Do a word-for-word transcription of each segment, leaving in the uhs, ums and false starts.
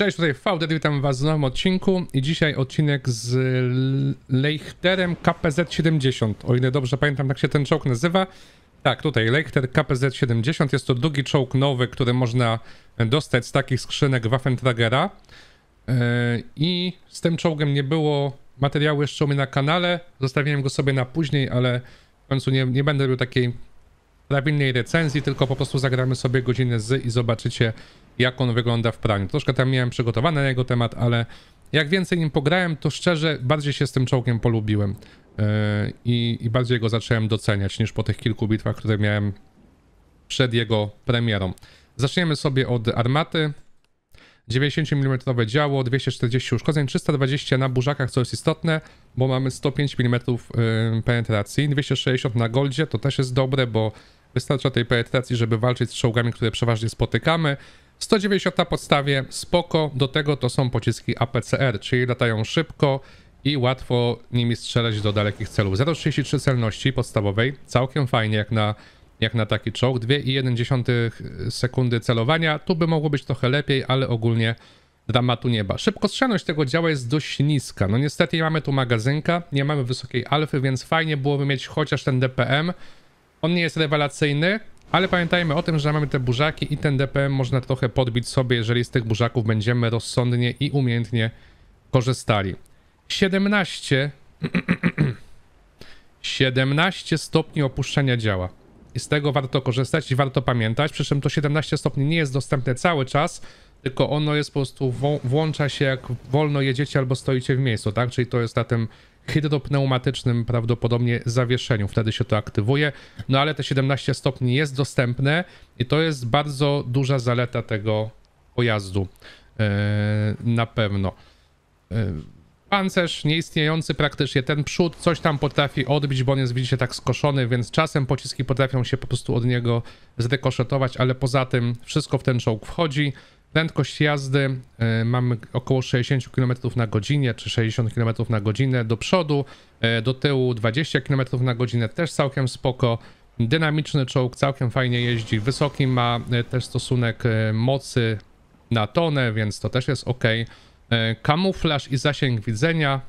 Cześć, tutaj V D R, witam was w nowym odcinku i dzisiaj odcinek z Leichterem K P Z siedemdziesiąt, o ile dobrze pamiętam, tak się ten czołg nazywa. Tak, tutaj Leichter K P Z siedemdziesiąt, jest to drugi czołg nowy, który można dostać z takich skrzynek Waffenträgera. I z tym czołgiem nie było materiału jeszcze u mnie na kanale, zostawiłem go sobie na później, ale w końcu nie, nie będę robił takiej prawilnej recenzji, tylko po prostu zagramy sobie godzinę z i zobaczycie, jak on wygląda w praniu. Troszkę tam miałem przygotowane na jego temat, ale jak więcej nim pograłem, to szczerze bardziej się z tym czołgiem polubiłem yy, i bardziej go zacząłem doceniać niż po tych kilku bitwach, które miałem przed jego premierą. Zaczniemy sobie od armaty. dziewięćdziesiąt milimetrów działo, dwieście czterdzieści uszkodzeń, trzysta dwadzieścia na burzakach, co jest istotne, bo mamy sto pięć milimetrów penetracji, dwieście sześćdziesiąt na goldzie, to też jest dobre, bo wystarcza tej penetracji, żeby walczyć z czołgami, które przeważnie spotykamy. sto dziewięćdziesiąt na podstawie, spoko, do tego to są pociski A P C R, czyli latają szybko i łatwo nimi strzelać do dalekich celów. zero przecinek trzydzieści trzy celności podstawowej, całkiem fajnie jak na, jak na taki czołg. dwie przecinek jeden sekundy celowania, tu by mogło być trochę lepiej, ale ogólnie dramatu nie ma. Szybkostrzelność tego działa jest dość niska, no niestety nie mamy tu magazynka, nie mamy wysokiej alfy, więc fajnie byłoby mieć chociaż ten D P M. On nie jest rewelacyjny, ale pamiętajmy o tym, że mamy te burzaki i ten D P M można trochę podbić sobie, jeżeli z tych burzaków będziemy rozsądnie i umiejętnie korzystali. siedemnaście stopni opuszczenia działa i z tego warto korzystać i warto pamiętać, przy czym to siedemnaście stopni nie jest dostępne cały czas, tylko ono jest po prostu, włącza się jak wolno jedziecie albo stoicie w miejscu, tak? Czyli to jest na tym hydropneumatycznym prawdopodobnie zawieszeniu, wtedy się to aktywuje, no ale te siedemnaście stopni jest dostępne i to jest bardzo duża zaleta tego pojazdu, yy, na pewno. Yy, pancerz nieistniejący praktycznie, ten przód coś tam potrafi odbić, bo on jest, widzicie, tak skoszony, więc czasem pociski potrafią się po prostu od niego zrekoszetować, ale poza tym wszystko w ten czołg wchodzi. Prędkość jazdy y, mamy około sześćdziesiąt kilometrów na godzinę, czy sześćdziesiąt kilometrów na godzinę do przodu, y, do tyłu dwadzieścia kilometrów na godzinę, też całkiem spoko. Dynamiczny czołg, całkiem fajnie jeździ, wysoki ma y, też stosunek y, mocy na tonę, więc to też jest ok. Y, kamuflaż i zasięg widzenia.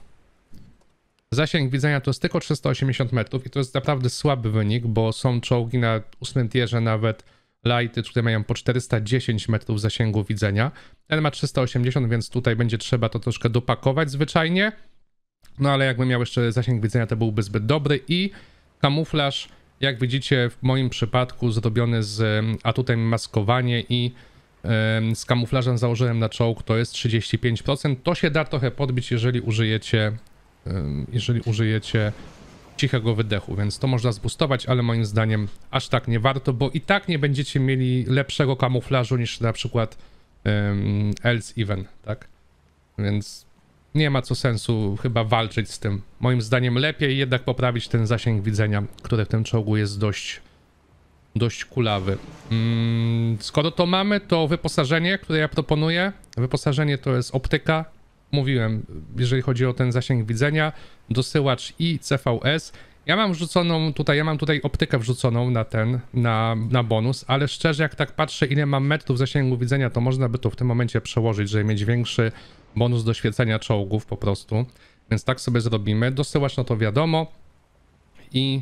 Zasięg widzenia to jest tylko trzysta osiemdziesiąt metrów i to jest naprawdę słaby wynik, bo są czołgi na ósmym tierze nawet, lighty, które mają po czterysta dziesięć metrów zasięgu widzenia. Ten ma trzysta osiemdziesiąt, więc tutaj będzie trzeba to troszkę dopakować zwyczajnie. No ale jakby miał jeszcze zasięg widzenia, to byłby zbyt dobry. I kamuflaż, jak widzicie, w moim przypadku zrobiony z atutem maskowanie i yy, z kamuflażem założyłem na czołg, to jest trzydzieści pięć procent. To się da trochę podbić, jeżeli użyjecie, yy, jeżeli użyjecie cichego wydechu, więc to można zbustować, ale moim zdaniem aż tak nie warto, bo i tak nie będziecie mieli lepszego kamuflażu niż na przykład um, Else Iwen, tak? Więc nie ma co sensu chyba walczyć z tym. Moim zdaniem lepiej jednak poprawić ten zasięg widzenia, który w tym czołgu jest dość, dość kulawy. Mm, skoro to mamy, to wyposażenie, które ja proponuję, wyposażenie to jest optyka. Mówiłem, jeżeli chodzi o ten zasięg widzenia, dosyłacz i C V S. Ja mam wrzuconą tutaj, ja mam tutaj optykę wrzuconą na ten, na, na bonus, ale szczerze jak tak patrzę, ile mam metrów zasięgu widzenia, to można by to w tym momencie przełożyć, żeby mieć większy bonus do świecenia czołgów po prostu. Więc tak sobie zrobimy. Dosyłacz, no to wiadomo. I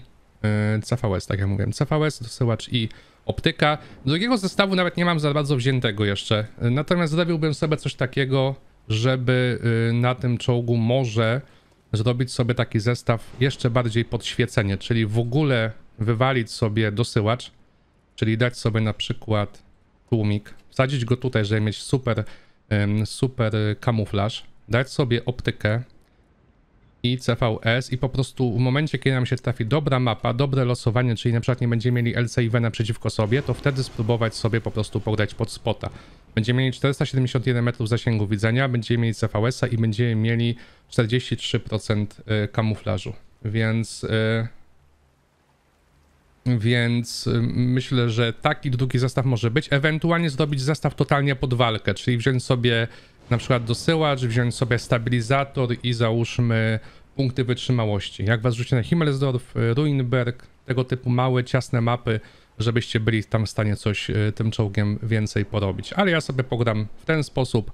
yy, C V S, tak jak mówiłem, C V S, dosyłacz i optyka. Drugiego zestawu nawet nie mam za bardzo wziętego jeszcze, natomiast zrobiłbym sobie coś takiego, żeby na tym czołgu może zrobić sobie taki zestaw jeszcze bardziej podświecenie, czyli w ogóle wywalić sobie dosyłacz, czyli dać sobie na przykład tłumik, wsadzić go tutaj, żeby mieć super, super kamuflaż, dać sobie optykę i C V S i po prostu w momencie, kiedy nam się trafi dobra mapa, dobre losowanie, czyli na przykład nie będziemy mieli Else Iwena przeciwko sobie, to wtedy spróbować sobie po prostu pograć pod spota. Będziemy mieli czterysta siedemdziesiąt jeden metrów zasięgu widzenia, będziemy mieli C V S-a i będziemy mieli czterdzieści trzy procent kamuflażu, więc więc myślę, że taki drugi zestaw może być, ewentualnie zrobić zestaw totalnie pod walkę, czyli wziąć sobie na przykład dosyłacz, wziąć sobie stabilizator i załóżmy punkty wytrzymałości. Jak was rzuci na Himmelsdorf, Ruinberg, tego typu małe, ciasne mapy, żebyście byli tam w stanie coś tym czołgiem więcej porobić. Ale ja sobie pogram w ten sposób.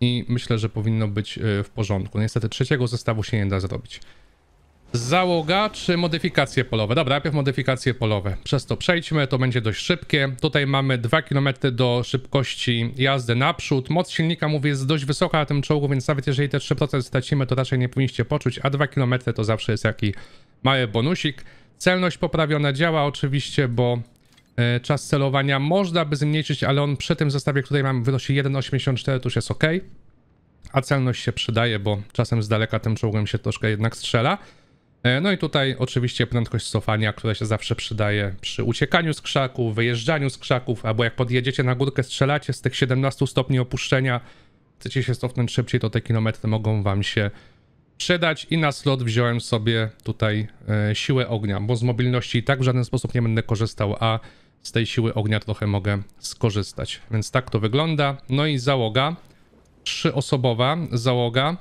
i myślę, że powinno być w porządku. Niestety trzeciego zestawu się nie da zrobić. Załoga czy modyfikacje polowe? Dobra, najpierw modyfikacje polowe. Przez to przejdźmy, to będzie dość szybkie. Tutaj mamy dwa kilometry do szybkości jazdy naprzód. Moc silnika, mówię, jest dość wysoka na tym czołgu, więc nawet jeżeli te trzy procent stracimy, to raczej nie powinniście poczuć, a dwa kilometry to zawsze jest jakiś mały bonusik. Celność poprawiona działa oczywiście, bo czas celowania można by zmniejszyć, ale on przy tym zestawie, który mam, wynosi jeden przecinek osiemdziesiąt cztery, to już jest ok. A celność się przydaje, bo czasem z daleka tym czołgiem się troszkę jednak strzela. No i tutaj oczywiście prędkość cofania, która się zawsze przydaje przy uciekaniu z krzaków, wyjeżdżaniu z krzaków, albo jak podjedziecie na górkę, strzelacie z tych siedemnastu stopni opuszczenia, chcecie się cofnąć szybciej, to te kilometry mogą wam się przydać. I na slot wziąłem sobie tutaj e, siłę ognia, bo z mobilności i tak w żaden sposób nie będę korzystał, a z tej siły ognia trochę mogę skorzystać. Więc tak to wygląda. No i załoga, trzyosobowa załoga.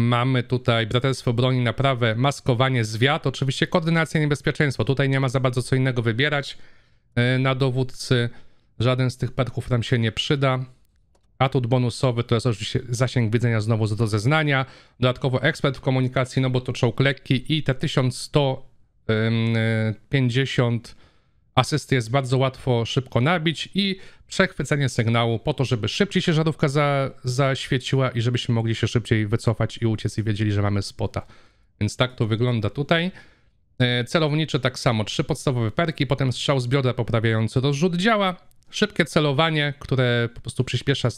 Mamy tutaj Braterstwo Broni, naprawę, maskowanie, zwiat, oczywiście koordynację, niebezpieczeństwo. Tutaj nie ma za bardzo co innego wybierać na dowódcy. Żaden z tych perków nam się nie przyda. Atut bonusowy to jest oczywiście zasięg widzenia znowu do zeznania. Dodatkowo ekspert w komunikacji, no bo to czołg lekki i te tysiąc sto pięćdziesiąt asysty jest bardzo łatwo szybko nabić i przechwycenie sygnału po to, żeby szybciej się żarówka za, zaświeciła i żebyśmy mogli się szybciej wycofać i uciec i wiedzieli, że mamy spota. Więc tak to wygląda tutaj. Celowniczy tak samo, trzy podstawowe perki, potem strzał z biodra poprawiający rozrzut działa, szybkie celowanie, które po prostu przyspiesza,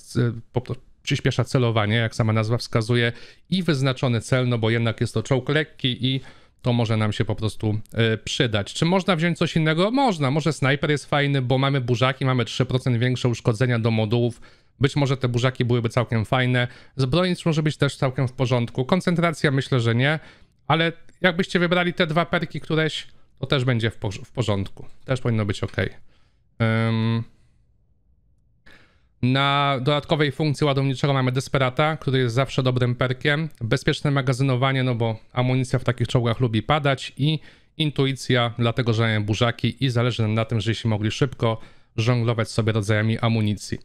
po, przyspiesza celowanie, jak sama nazwa wskazuje, i wyznaczony cel, no bo jednak jest to czołg lekki i to może nam się po prostu y, przydać. Czy można wziąć coś innego? Można. Może snajper jest fajny, bo mamy burzaki, mamy trzy procent większe uszkodzenia do modułów. Być może te burzaki byłyby całkiem fajne. Zbrojnicz może być też całkiem w porządku. Koncentracja myślę, że nie. Ale jakbyście wybrali te dwa perki któreś, to też będzie w, por w porządku. Też powinno być ok. Um... Na dodatkowej funkcji ładowniczego mamy desperata, który jest zawsze dobrym perkiem. Bezpieczne magazynowanie, no bo amunicja w takich czołgach lubi padać, i intuicja, dlatego że mamy burzaki i zależy nam na tym, żebyśmy mogli szybko żonglować sobie rodzajami amunicji.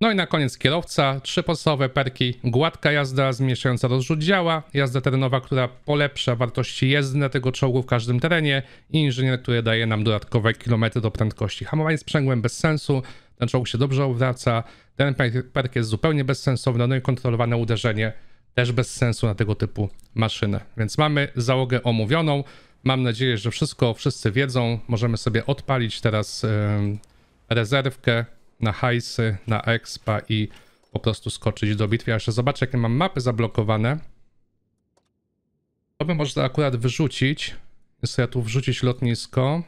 No i na koniec kierowca, trzy podstawowe perki, gładka jazda zmniejszająca rozrzut działa, jazda terenowa, która polepsza wartości jezdne tego czołgu w każdym terenie, i inżynier, który daje nam dodatkowe kilometry do prędkości. Hamowanie sprzęgłem bez sensu, ten czołg się dobrze obraca, ten perk jest zupełnie bezsensowny, no i kontrolowane uderzenie też bez sensu na tego typu maszynę. Więc mamy załogę omówioną, mam nadzieję, że wszystko wszyscy wiedzą, możemy sobie odpalić teraz yy, rezerwkę na hajsy, na expa i po prostu skoczyć do bitwy. Ja jeszcze zobaczę, jakie mam mapy zablokowane. To by można akurat wyrzucić, więc ja tu wrzucić lotnisko.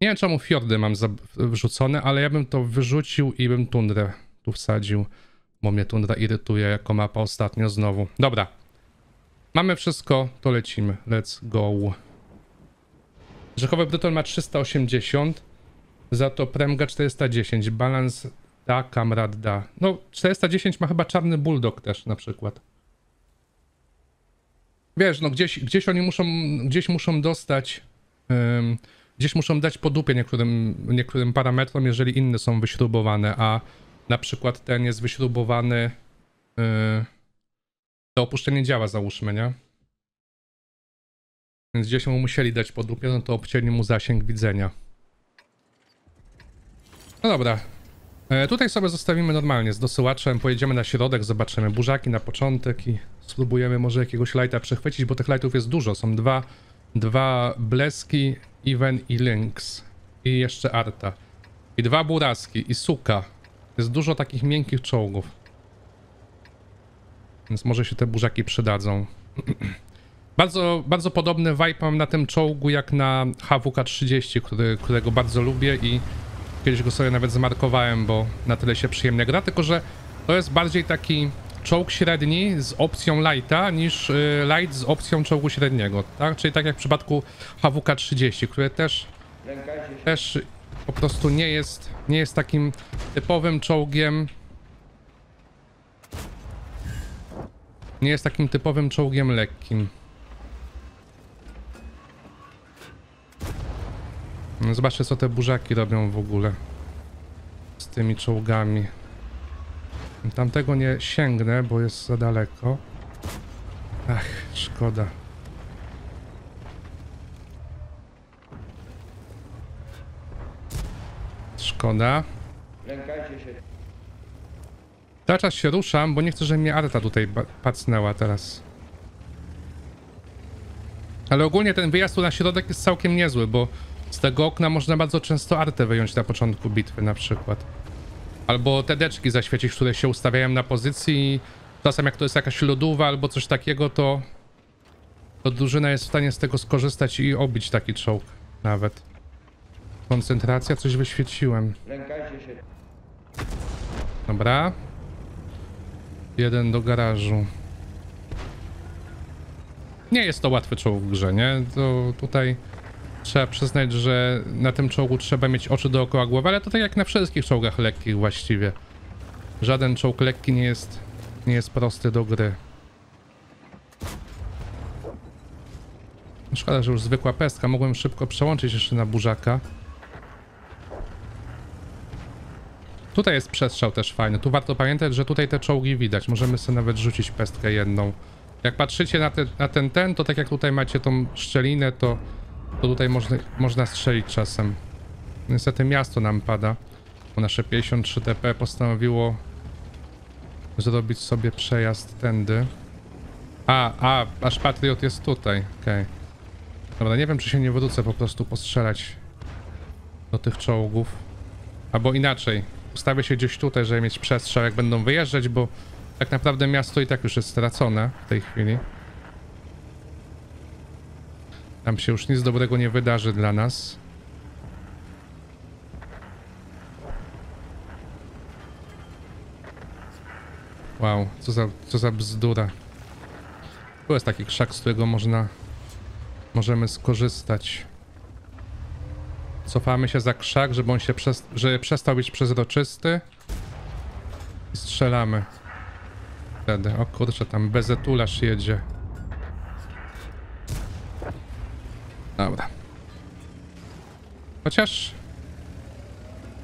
Nie wiem, czemu fiordy mam wrzucone, ale ja bym to wyrzucił i bym tundrę tu wsadził, bo mnie tundra irytuje jako mapa ostatnio znowu. Dobra, mamy wszystko, to lecimy. Let's go. Rzekowy Bryton ma trzysta osiemdziesiąt, za to Premga czterysta dziesięć, balans da, kamrad da. No, czterysta dziesięć ma chyba czarny bulldog też na przykład. Wiesz, no gdzieś, gdzieś oni muszą, gdzieś muszą dostać... Ym, Gdzieś muszą dać po dupie niektórym, niektórym parametrom, jeżeli inne są wyśrubowane, a na przykład ten jest wyśrubowany, yy, to opuszczenie działa, załóżmy, nie? Więc gdzieś mu musieli dać po dupie, no to obcięli mu zasięg widzenia. No dobra, e, tutaj sobie zostawimy normalnie z dosyłaczem, pojedziemy na środek, zobaczymy burzaki na początek i spróbujemy może jakiegoś lighta przechwycić, bo tych lightów jest dużo, są dwa, dwa bleski, Iwen i Lynx, i jeszcze Arta, i dwa buraski, i Suka. Jest dużo takich miękkich czołgów, więc może się te burzaki przydadzą. bardzo, bardzo podobny vibe mam na tym czołgu jak na H W K trzydzieści, który, którego bardzo lubię i kiedyś go sobie nawet zmarkowałem, bo na tyle się przyjemnie gra, tylko że to jest bardziej taki czołg średni z opcją lighta niż light z opcją czołgu średniego, tak? Czyli tak jak w przypadku H W K trzydzieści, który też, też po prostu nie jest, nie jest takim typowym czołgiem. Nie jest takim typowym czołgiem lekkim. Zobaczcie, co te burzaki robią w ogóle. tymi czołgami. Tamtego nie sięgnę, bo jest za daleko. Ach, szkoda. Szkoda. Cały czas się ruszam, bo nie chcę, żeby mnie Arta tutaj pacnęła teraz. Ale ogólnie ten wyjazd tu na środek jest całkiem niezły, bo z tego okna można bardzo często Artę wyjąć na początku bitwy na przykład. Albo te deczki zaświecić, które się ustawiają na pozycji i czasem jak to jest jakaś lodówa albo coś takiego, to, to drużyna jest w stanie z tego skorzystać i obić taki czołg nawet. Koncentracja, coś wyświeciłem. Dobra. Jeden do garażu. Nie jest to łatwy czołg w grze, nie? To tutaj trzeba przyznać, że na tym czołgu trzeba mieć oczy dookoła głowy, ale to tak jak na wszystkich czołgach lekkich właściwie. Żaden czołg lekki nie jest, nie jest prosty do gry. Szkoda, że już zwykła pestka. Mogłem szybko przełączyć jeszcze na burzaka. Tutaj jest przestrzał też fajny. Tu warto pamiętać, że tutaj te czołgi widać. Możemy sobie nawet rzucić pestkę jedną. Jak patrzycie na, te, na ten ten, to tak jak tutaj macie tą szczelinę, to, to tutaj można, można strzelić czasem. Niestety miasto nam pada, bo nasze pięćdziesiąt trzy T P postanowiło zrobić sobie przejazd tędy. A, a, aż Patriot jest tutaj, okej. Okay. Dobra, nie wiem czy się nie wrócę po prostu postrzelać do tych czołgów. Albo inaczej, ustawię się gdzieś tutaj, żeby mieć przestrzał jak będą wyjeżdżać, bo tak naprawdę miasto i tak już jest stracone w tej chwili. Tam się już nic dobrego nie wydarzy dla nas. Wow, co za, co za bzdura. Tu jest taki krzak, z którego można... Możemy skorzystać. Cofamy się za krzak, żeby on się przez, żeby przestał być przezroczysty. I strzelamy. Wtedy. O kurczę, tam bezetularz jedzie. Dobra. Chociaż...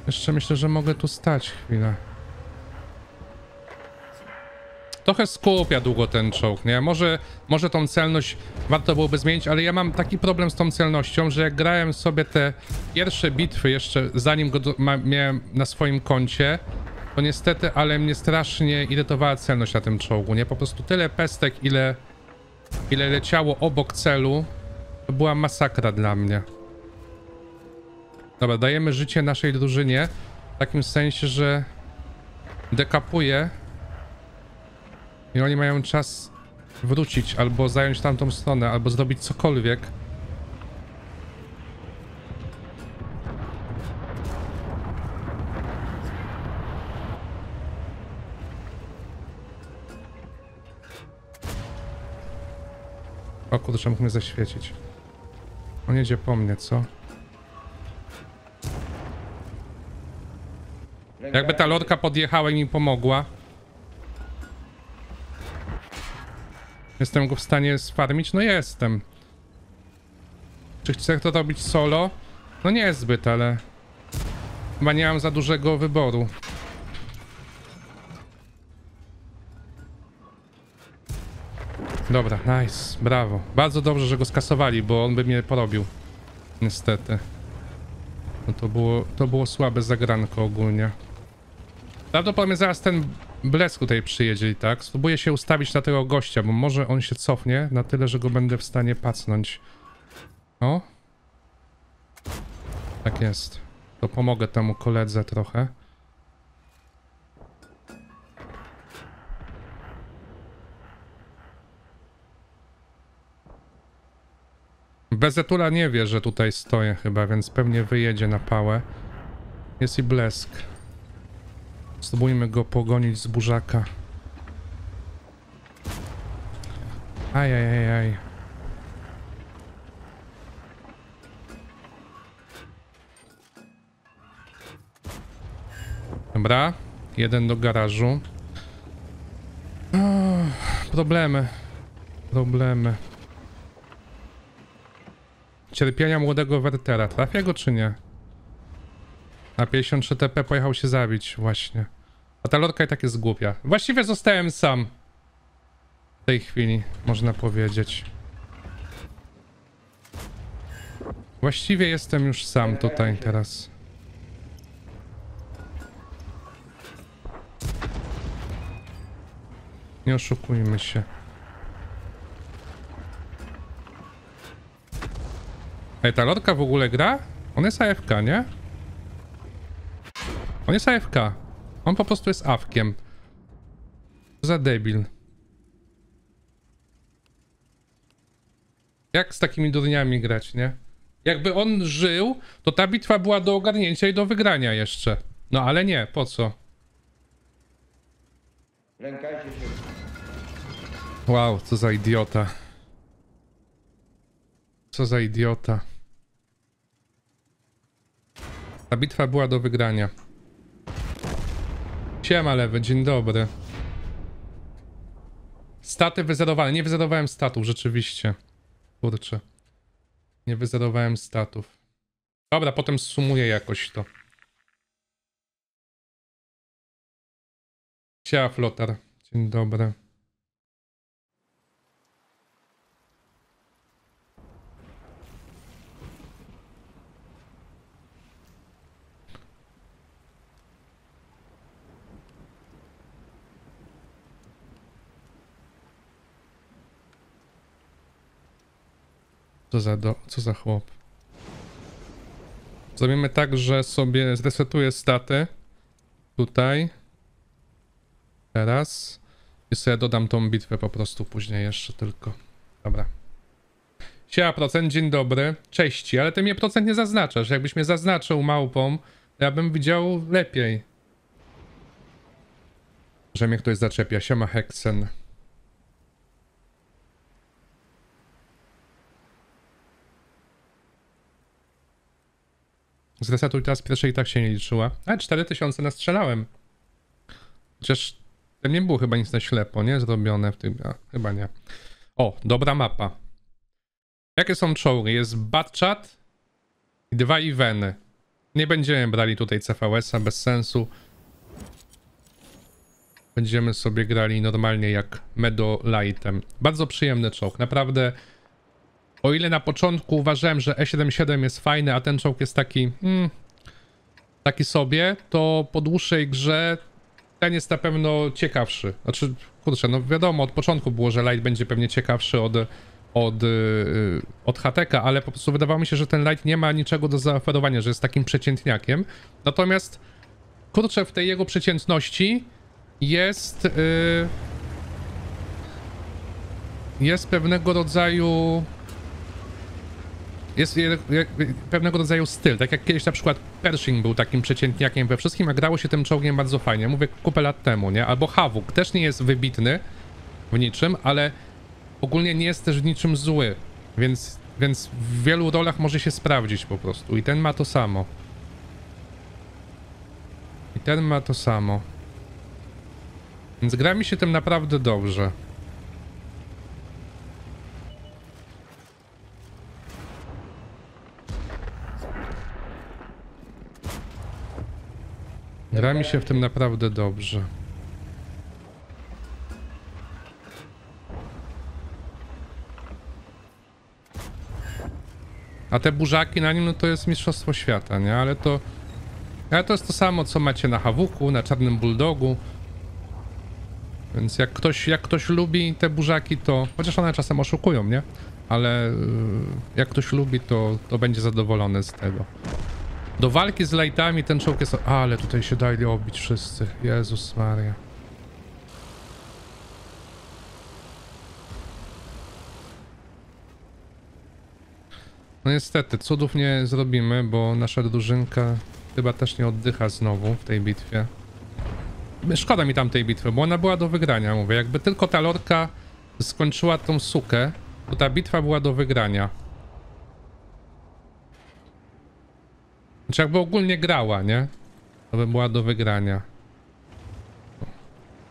Jeszcze myślę, że mogę tu stać chwilę. Trochę skupia długo ten czołg, nie? Może, może tą celność warto byłoby zmienić, ale ja mam taki problem z tą celnością, że jak grałem sobie te pierwsze bitwy jeszcze zanim go do, ma, miałem na swoim koncie, to niestety, ale mnie strasznie irytowała celność na tym czołgu, nie? Po prostu tyle pestek, ile, ile leciało obok celu, to była masakra dla mnie. Dobra, dajemy życie naszej drużynie, w takim sensie, że dekapuje. I oni mają czas wrócić, albo zająć tamtą stronę, albo zrobić cokolwiek. O kurczę, mógł mnie zaświecić. On jedzie po mnie, co? Jakby ta lorka podjechała i mi pomogła. Jestem go w stanie sfarmić? No jestem. Czy chcę to robić solo? No nie zbyt, ale... Chyba nie mam za dużego wyboru. Dobra, nice, brawo. Bardzo dobrze, że go skasowali, bo on by mnie porobił. Niestety. No to było, to było słabe zagranko ogólnie. Prawdopodobnie zaraz ten... Blesk tutaj przyjedzie, tak? Spróbuję się ustawić na tego gościa, bo może on się cofnie na tyle, że go będę w stanie pacnąć. O. Tak jest. To pomogę temu koledze trochę. Bezetula nie wie, że tutaj stoję chyba, więc pewnie wyjedzie na pałę. Jest i Blesk. Spróbujmy go pogonić z burzaka. Ajajajaj. Dobra, jeden do garażu. Uff, problemy. Problemy. Cierpienia młodego Wertera. Trafię go czy nie? Na pięćdziesiąt trzy T P pojechał się zabić, właśnie. A ta lorka i tak jest głupia. Właściwie zostałem sam. W tej chwili, można powiedzieć. Właściwie jestem już sam tutaj teraz. Nie oszukujmy się. Ej, ta lorka w ogóle gra? On jest A F K, nie? On jest A F K. On po prostu jest awkiem. Co za debil. Jak z takimi durniami grać, nie? Jakby on żył, to ta bitwa była do ogarnięcia i do wygrania jeszcze. No ale nie, po co? Lękajcie się. Wow, co za idiota. Co za idiota. Ta bitwa była do wygrania. Siema lewy, dzień dobry. Staty wyzerowane. Nie wyzerowałem statów, rzeczywiście. Kurczę. Nie wyzerowałem statów. Dobra, potem sumuję jakoś to. Siema Flotar, dzień dobry. Co za, do, co za chłop. Zrobimy tak, że sobie zresetuję staty. Tutaj. Teraz. I sobie dodam tą bitwę po prostu później jeszcze tylko. Dobra. Siema procent, dzień dobry. Cześć, ale ty mnie procent nie zaznaczasz. Jakbyś mnie zaznaczył małpą, to ja bym widział lepiej. Że mnie ktoś zaczepia. Siema Hexen. Zresetuj teraz pierwszy i tak się nie liczyła. A, cztery tysiące nastrzelałem. Chociaż to nie było chyba nic na ślepo, nie? Zrobione w tym... A, chyba nie. O, dobra mapa. Jakie są czołgi? Jest BatChat i dwa Iweny. Nie będziemy brali tutaj C V S a, bez sensu. Będziemy sobie grali normalnie jak Medolightem. Bardzo przyjemny czołg, naprawdę... O ile na początku uważałem, że E siedemdziesiąt siedem jest fajny, a ten czołg jest taki... Mm, taki sobie, to po dłuższej grze ten jest na pewno ciekawszy. Znaczy, kurczę, no wiadomo, od początku było, że Light będzie pewnie ciekawszy od, od, yy, od H T K, ale po prostu wydawało mi się, że ten Light nie ma niczego do zaoferowania, że jest takim przeciętniakiem. Natomiast, kurczę, w tej jego przeciętności jest... Yy, jest pewnego rodzaju... Jest pewnego rodzaju styl, tak jak kiedyś na przykład Pershing był takim przeciętniakiem we wszystkim, a grało się tym czołgiem bardzo fajnie, mówię kupę lat temu, nie? Albo Havok też nie jest wybitny w niczym, ale ogólnie nie jest też w niczym zły, więc, więc w wielu rolach może się sprawdzić po prostu i ten ma to samo. I ten ma to samo. Więc gra mi się tym naprawdę dobrze. Gra mi się w tym naprawdę dobrze. A te burzaki na nim, no to jest mistrzostwo świata, nie? Ale to... Ale to jest to samo, co macie na Hawku, na Czarnym Bulldogu. Więc jak ktoś, jak ktoś lubi te burzaki, to... Chociaż one czasem oszukują, nie? Ale jak ktoś lubi, to, to będzie zadowolony z tego. Do walki z lightami ten czołg jest... Ale tutaj się dali obić wszyscy. Jezus Maria. No niestety, cudów nie zrobimy, bo nasza drużynka chyba też nie oddycha znowu w tej bitwie. Szkoda mi tamtej bitwy, bo ona była do wygrania, mówię. Jakby tylko ta lorka skończyła tą sukę, to ta bitwa była do wygrania. Znaczy jakby ogólnie grała, nie? To by była do wygrania.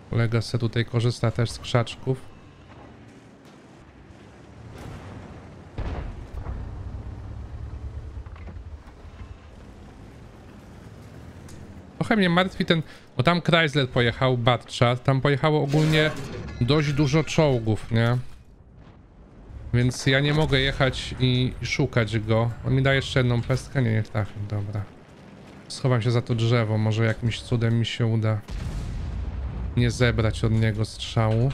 Kolega se tutaj korzysta też z krzaczków. Trochę mnie martwi ten, bo tam Chrysler pojechał, BatChat, tam pojechało ogólnie dość dużo czołgów, nie? Więc ja nie mogę jechać i, i szukać go. On mi da jeszcze jedną pestkę, nie, niech trafi, dobra. Schowam się za to drzewo, może jakimś cudem mi się uda nie zebrać od niego strzału.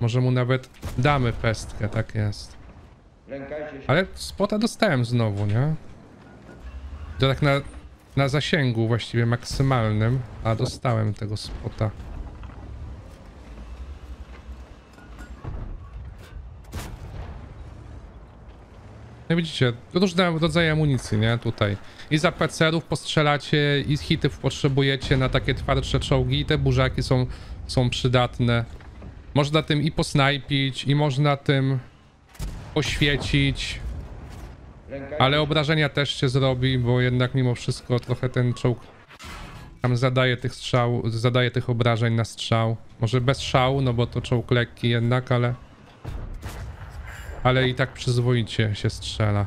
Może mu nawet damy pestkę, tak jest. Ale spota dostałem znowu, nie? To tak na, na zasięgu właściwie maksymalnym, a dostałem tego spota. No widzicie, różne rodzaje amunicji, nie? Tutaj. I z A P C erów postrzelacie, i hitów potrzebujecie na takie twardsze czołgi, i te burzaki są, są przydatne. Można tym i posnajpić, i można tym oświecić. Ale obrażenia też się zrobi, bo jednak mimo wszystko trochę ten czołg tam zadaje tych strzał, zadaje tych obrażeń na strzał. Może bez szału, no bo to czołg lekki jednak, ale... Ale i tak przyzwoicie się strzela.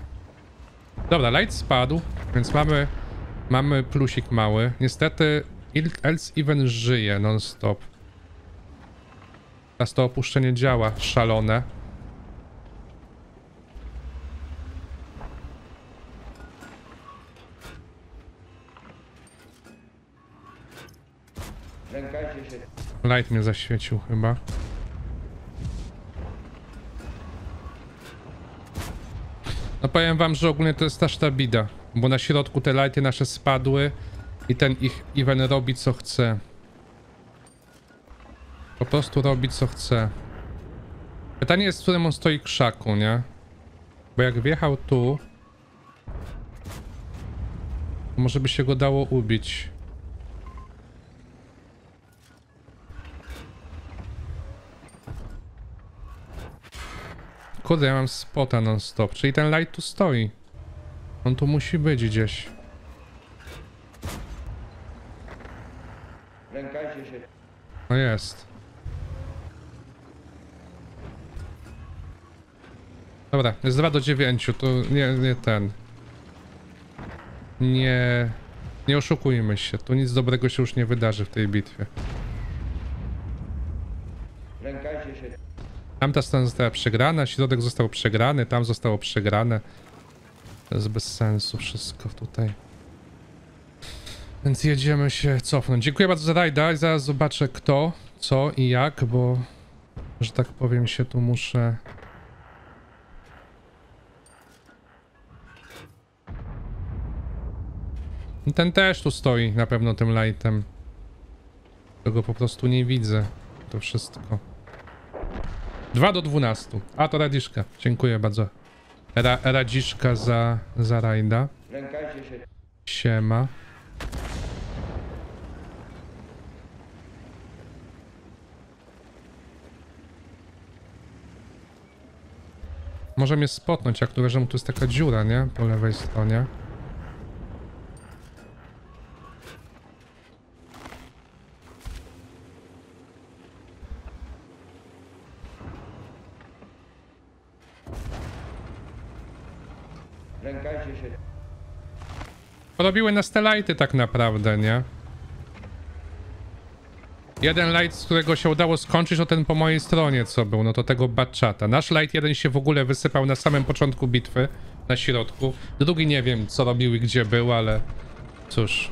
Dobra, light spadł, więc mamy, mamy plusik mały. Niestety else even żyje non stop. Teraz to opuszczenie działa szalone. Light mnie zaświecił chyba. No powiem wam, że ogólnie to jest też ta bida, bo na środku te lighty nasze spadły i ten ich Iwen robi co chce. Po prostu robi co chce. Pytanie jest, w którym on stoi krzaku, nie? Bo jak wjechał tu, to może by się go dało ubić. Kurde, ja mam spota non stop, czyli ten light tu stoi. On tu musi być gdzieś. Lękajcie się. No jest. Dobra, jest dwa do dziewięciu, to nie, nie ten. Nie... Nie oszukujmy się, tu nic dobrego się już nie wydarzy w tej bitwie. Lękajcie się. Tamta strona została przegrana, środek został przegrany, tam zostało przegrane. To jest bez sensu wszystko tutaj. Więc jedziemy się cofnąć. Dziękuję bardzo za rajda i zaraz zobaczę kto, co i jak, bo... Że tak powiem się tu muszę... Ten też tu stoi na pewno tym lightem. Tego po prostu nie widzę. To wszystko. dwa do dwunastu. A to Radiszka. Dziękuję bardzo. Ra Radziszka za, za rajda. Siema. Może mnie spotnąć, jak tu leżę, bo tu jest taka dziura, nie? Po lewej stronie. Robiły nas te lighty tak naprawdę, nie? Jeden light, z którego się udało skończyć, to ten po mojej stronie co był, no to tego BatChata. Nasz light jeden się w ogóle wysypał na samym początku bitwy, na środku. Drugi nie wiem co robił i gdzie był, ale cóż.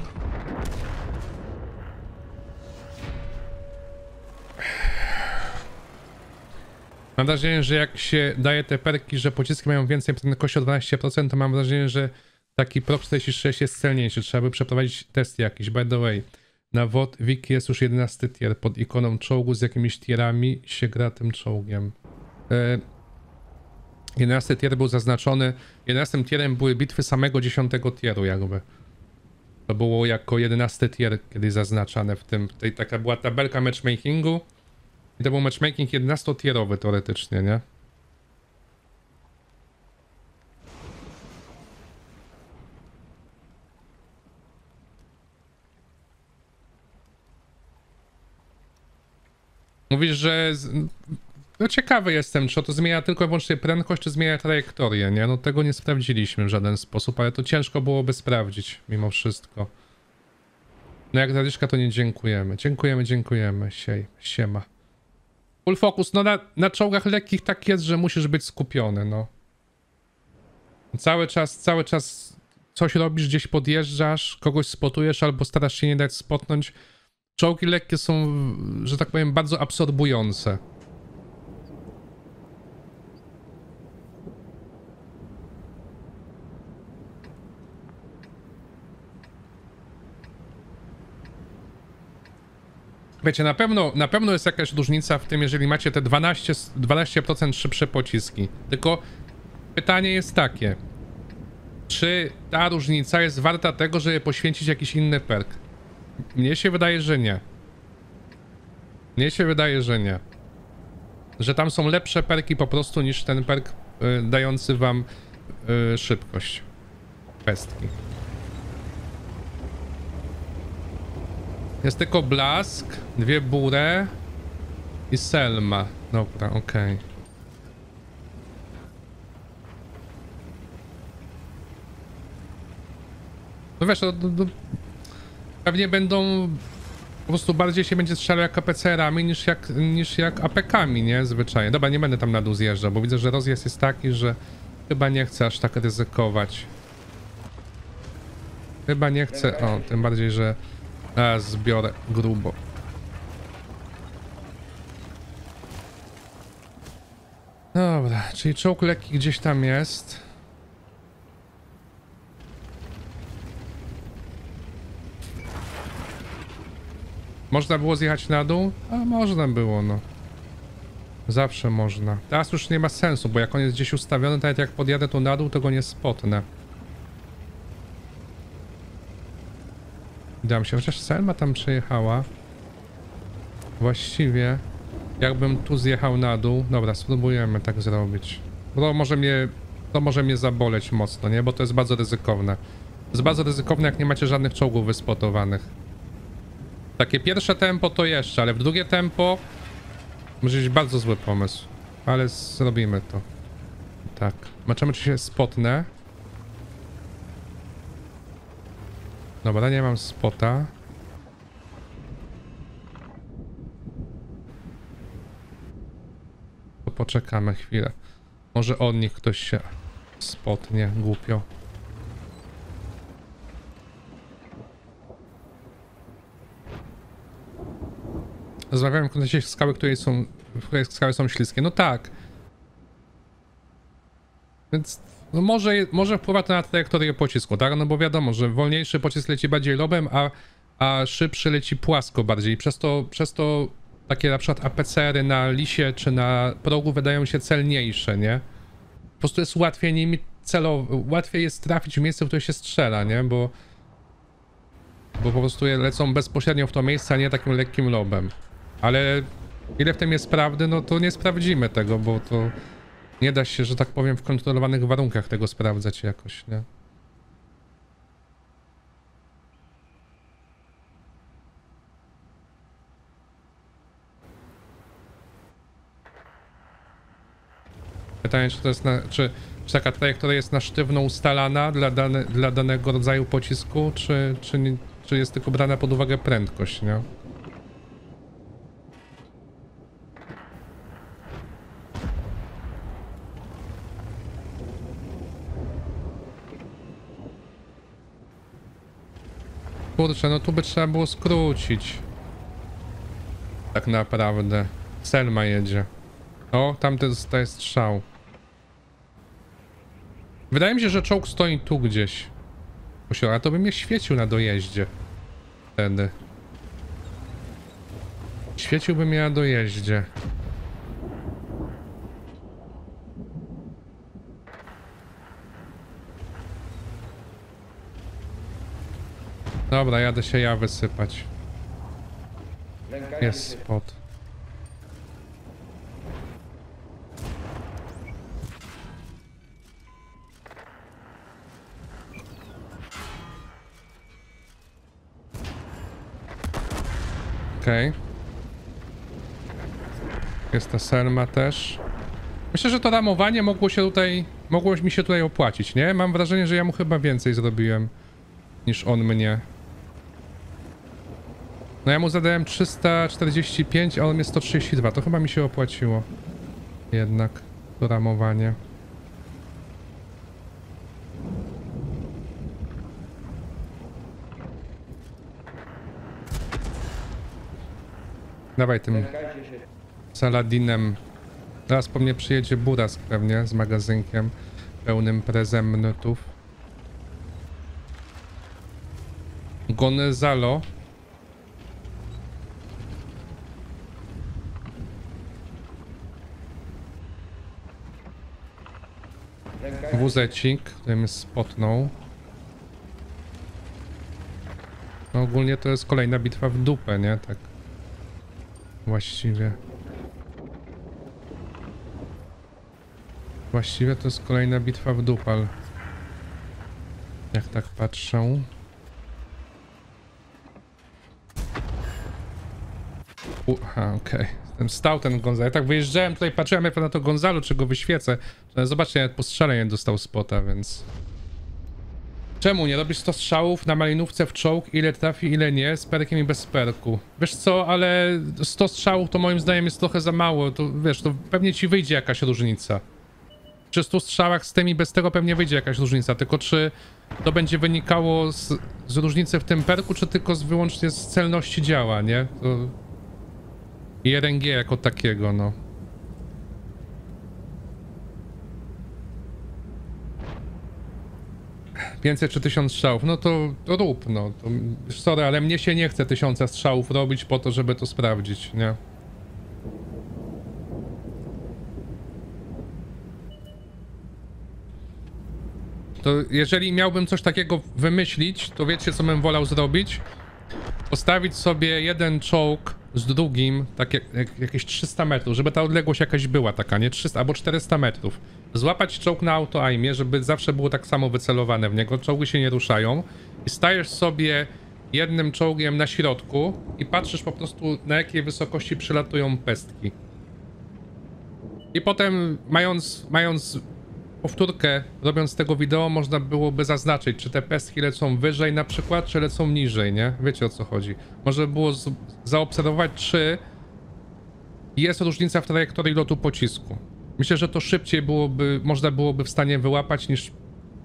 Mam wrażenie, że jak się daje te perki, że pociski mają więcej prędkości o dwanaście procent, to mam wrażenie, że taki Pro czterdzieści sześć jest celniejszy. Trzeba by przeprowadzić test jakiś. By the way, na WZik jest już jedenasty tier. Pod ikoną czołgu z jakimiś tierami się gra tym czołgiem. jedenasty tier był zaznaczony. jedenastym tierem były bitwy samego dziesiątego tieru jakby. To było jako jedenasty tier kiedyś zaznaczane w tym. Tutaj taka była tabelka matchmakingu. I to był matchmaking jedenastotierowy teoretycznie, nie? Mówisz, że No ciekawy jestem, czy to zmienia tylko i wyłącznie prędkość, czy zmienia trajektorię, nie? No tego nie sprawdziliśmy w żaden sposób, ale to ciężko byłoby sprawdzić mimo wszystko. No jak Radiszka to nie dziękujemy. Dziękujemy, dziękujemy. Siej, siema. Full focus, no na, na czołgach lekkich tak jest, że musisz być skupiony, no. Cały czas, cały czas coś robisz, gdzieś podjeżdżasz, kogoś spotujesz albo starasz się nie dać spotnąć. Czołgi lekkie są, że tak powiem, bardzo absorbujące. Wiecie, na pewno, na pewno jest jakaś różnica w tym, jeżeli macie te dwanaście procent szybsze pociski. Tylko pytanie jest takie, czy ta różnica jest warta tego, żeby poświęcić jakiś inny perk? Mnie się wydaje, że nie. Mnie się wydaje, że nie. Że tam są lepsze perki po prostu niż ten perk y, dający wam y, szybkość. Pestki. Jest tylko Blesk, dwie Burę i Selma. Dobra, okej. Okay. No wiesz, to, to, to pewnie będą... Po prostu bardziej się będzie strzelał jak A P C erami niż jak, niż jak A P kami, nie? Zwyczajnie. Dobra, nie będę tam na dół zjeżdżał, bo widzę, że rozjazd jest taki, że chyba nie chcę aż tak ryzykować. Chyba nie chcę... O, tym bardziej, że... A, zbiorę grubo. Dobra, czyli czołg lekki gdzieś tam jest. Można było zjechać na dół? A można było, no. Zawsze można. Teraz już nie ma sensu, bo jak on jest gdzieś ustawiony, to jak podjadę tu na dół, to go nie spotnę. Dam się, chociaż Selma tam przejechała. Właściwie, jakbym tu zjechał na dół. Dobra, spróbujemy tak zrobić. To może mnie, to może mnie zaboleć mocno, nie? Bo to jest bardzo ryzykowne. To jest bardzo ryzykowne, jak nie macie żadnych czołgów wyspotowanych. Takie pierwsze tempo to jeszcze, ale w drugie tempo... Może być bardzo zły pomysł. Ale zrobimy to. Tak. Zobaczymy, czy się spotnę. Dobra, nie mam spota. To poczekamy chwilę. Może od nich ktoś się spotnie głupio. Rozmawiałem w kontekście skały, której są, w której skały są śliskie. No tak. Więc... No może, może wpływa to na trajektorię pocisku, tak? No bo wiadomo, że wolniejszy pocisk leci bardziej lobem, a, a szybszy leci płasko bardziej. Przez to, przez to takie na przykład A P C ery na lisie czy na progu wydają się celniejsze, nie? Po prostu jest łatwiej nimi celować, łatwiej jest trafić w miejsce, w którym się strzela, nie? Bo, bo po prostu lecą bezpośrednio w to miejsce, a nie takim lekkim lobem. Ale ile w tym jest prawdy, no to nie sprawdzimy tego, bo to... Nie da się, że tak powiem, w kontrolowanych warunkach tego sprawdzać jakoś, nie? Pytanie, czy to jest na, czy, czy taka trajektoria jest na sztywno ustalana dla, dane, dla danego rodzaju pocisku, czy, czy, nie, czy jest tylko brana pod uwagę prędkość, nie? Kurczę, no tu by trzeba było skrócić. Tak naprawdę. Selma jedzie. O, tamten zostaje strzał. Wydaje mi się, że czołg stoi tu gdzieś. Musiał, a to by mnie świecił na dojeździe. Wtedy. Świeciłby mnie na dojeździe. Dobra, jadę się ja wysypać. Jest spot. Okej. Okay. Jest ta Selma też. Myślę, że to ramowanie mogło się tutaj, mogło mi się tutaj opłacić, nie? Mam wrażenie, że ja mu chyba więcej zrobiłem niż on mnie. No ja mu zadałem trzysta czterdzieści pięć, a on mnie sto trzydzieści dwa. To chyba mi się opłaciło. Jednak to ramowanie. Dawaj tym Saladinem. Teraz po mnie przyjedzie Burask pewnie z magazynkiem pełnym prezentów. Gonzalo. WZik, który mnie spotnął. No ogólnie to jest kolejna bitwa w dupę, nie? Tak. Właściwie. Właściwie to jest kolejna bitwa w dupal. Jak tak patrzę. Aha, okej. Okay. Stał ten Gonzalo. Ja tak wyjeżdżałem tutaj, patrzyłem jak na to Gonzalo, czy go wyświecę. Zobaczcie, nawet po strzale nie dostał spota, więc... Czemu nie robisz sto strzałów na malinówce w czołg, ile trafi, ile nie, z perkiem i bez perku? Wiesz co, ale sto strzałów to moim zdaniem jest trochę za mało, to wiesz, to pewnie ci wyjdzie jakaś różnica. Przy stu strzałach z tym i bez tego pewnie wyjdzie jakaś różnica, tylko czy to będzie wynikało z, z różnicy w tym perku, czy tylko z, wyłącznie z celności działa, nie? To... I R N G jako takiego, no. pięćset czy tysiąc strzałów, no to, to rób, no. To, sorry, ale mnie się nie chce tysiąca strzałów robić po to, żeby to sprawdzić, nie? To jeżeli miałbym coś takiego wymyślić, to wiecie co bym wolał zrobić? Postawić sobie jeden czołg z drugim, tak jak, jak, jakieś trzysta metrów, żeby ta odległość jakaś była taka, nie? trzysta albo czterysta metrów. Złapać czołg na auto-aimie, żeby zawsze było tak samo wycelowane w niego, czołgi się nie ruszają. I stajesz sobie jednym czołgiem na środku i patrzysz po prostu na jakiej wysokości przylatują pestki. I potem mając, mając powtórkę, robiąc tego wideo, można byłoby zaznaczyć, czy te pestki lecą wyżej na przykład, czy lecą niżej, nie? Wiecie o co chodzi. Może było zaobserwować, czy jest różnica w trajektorii lotu pocisku. Myślę, że to szybciej byłoby, można byłoby w stanie wyłapać niż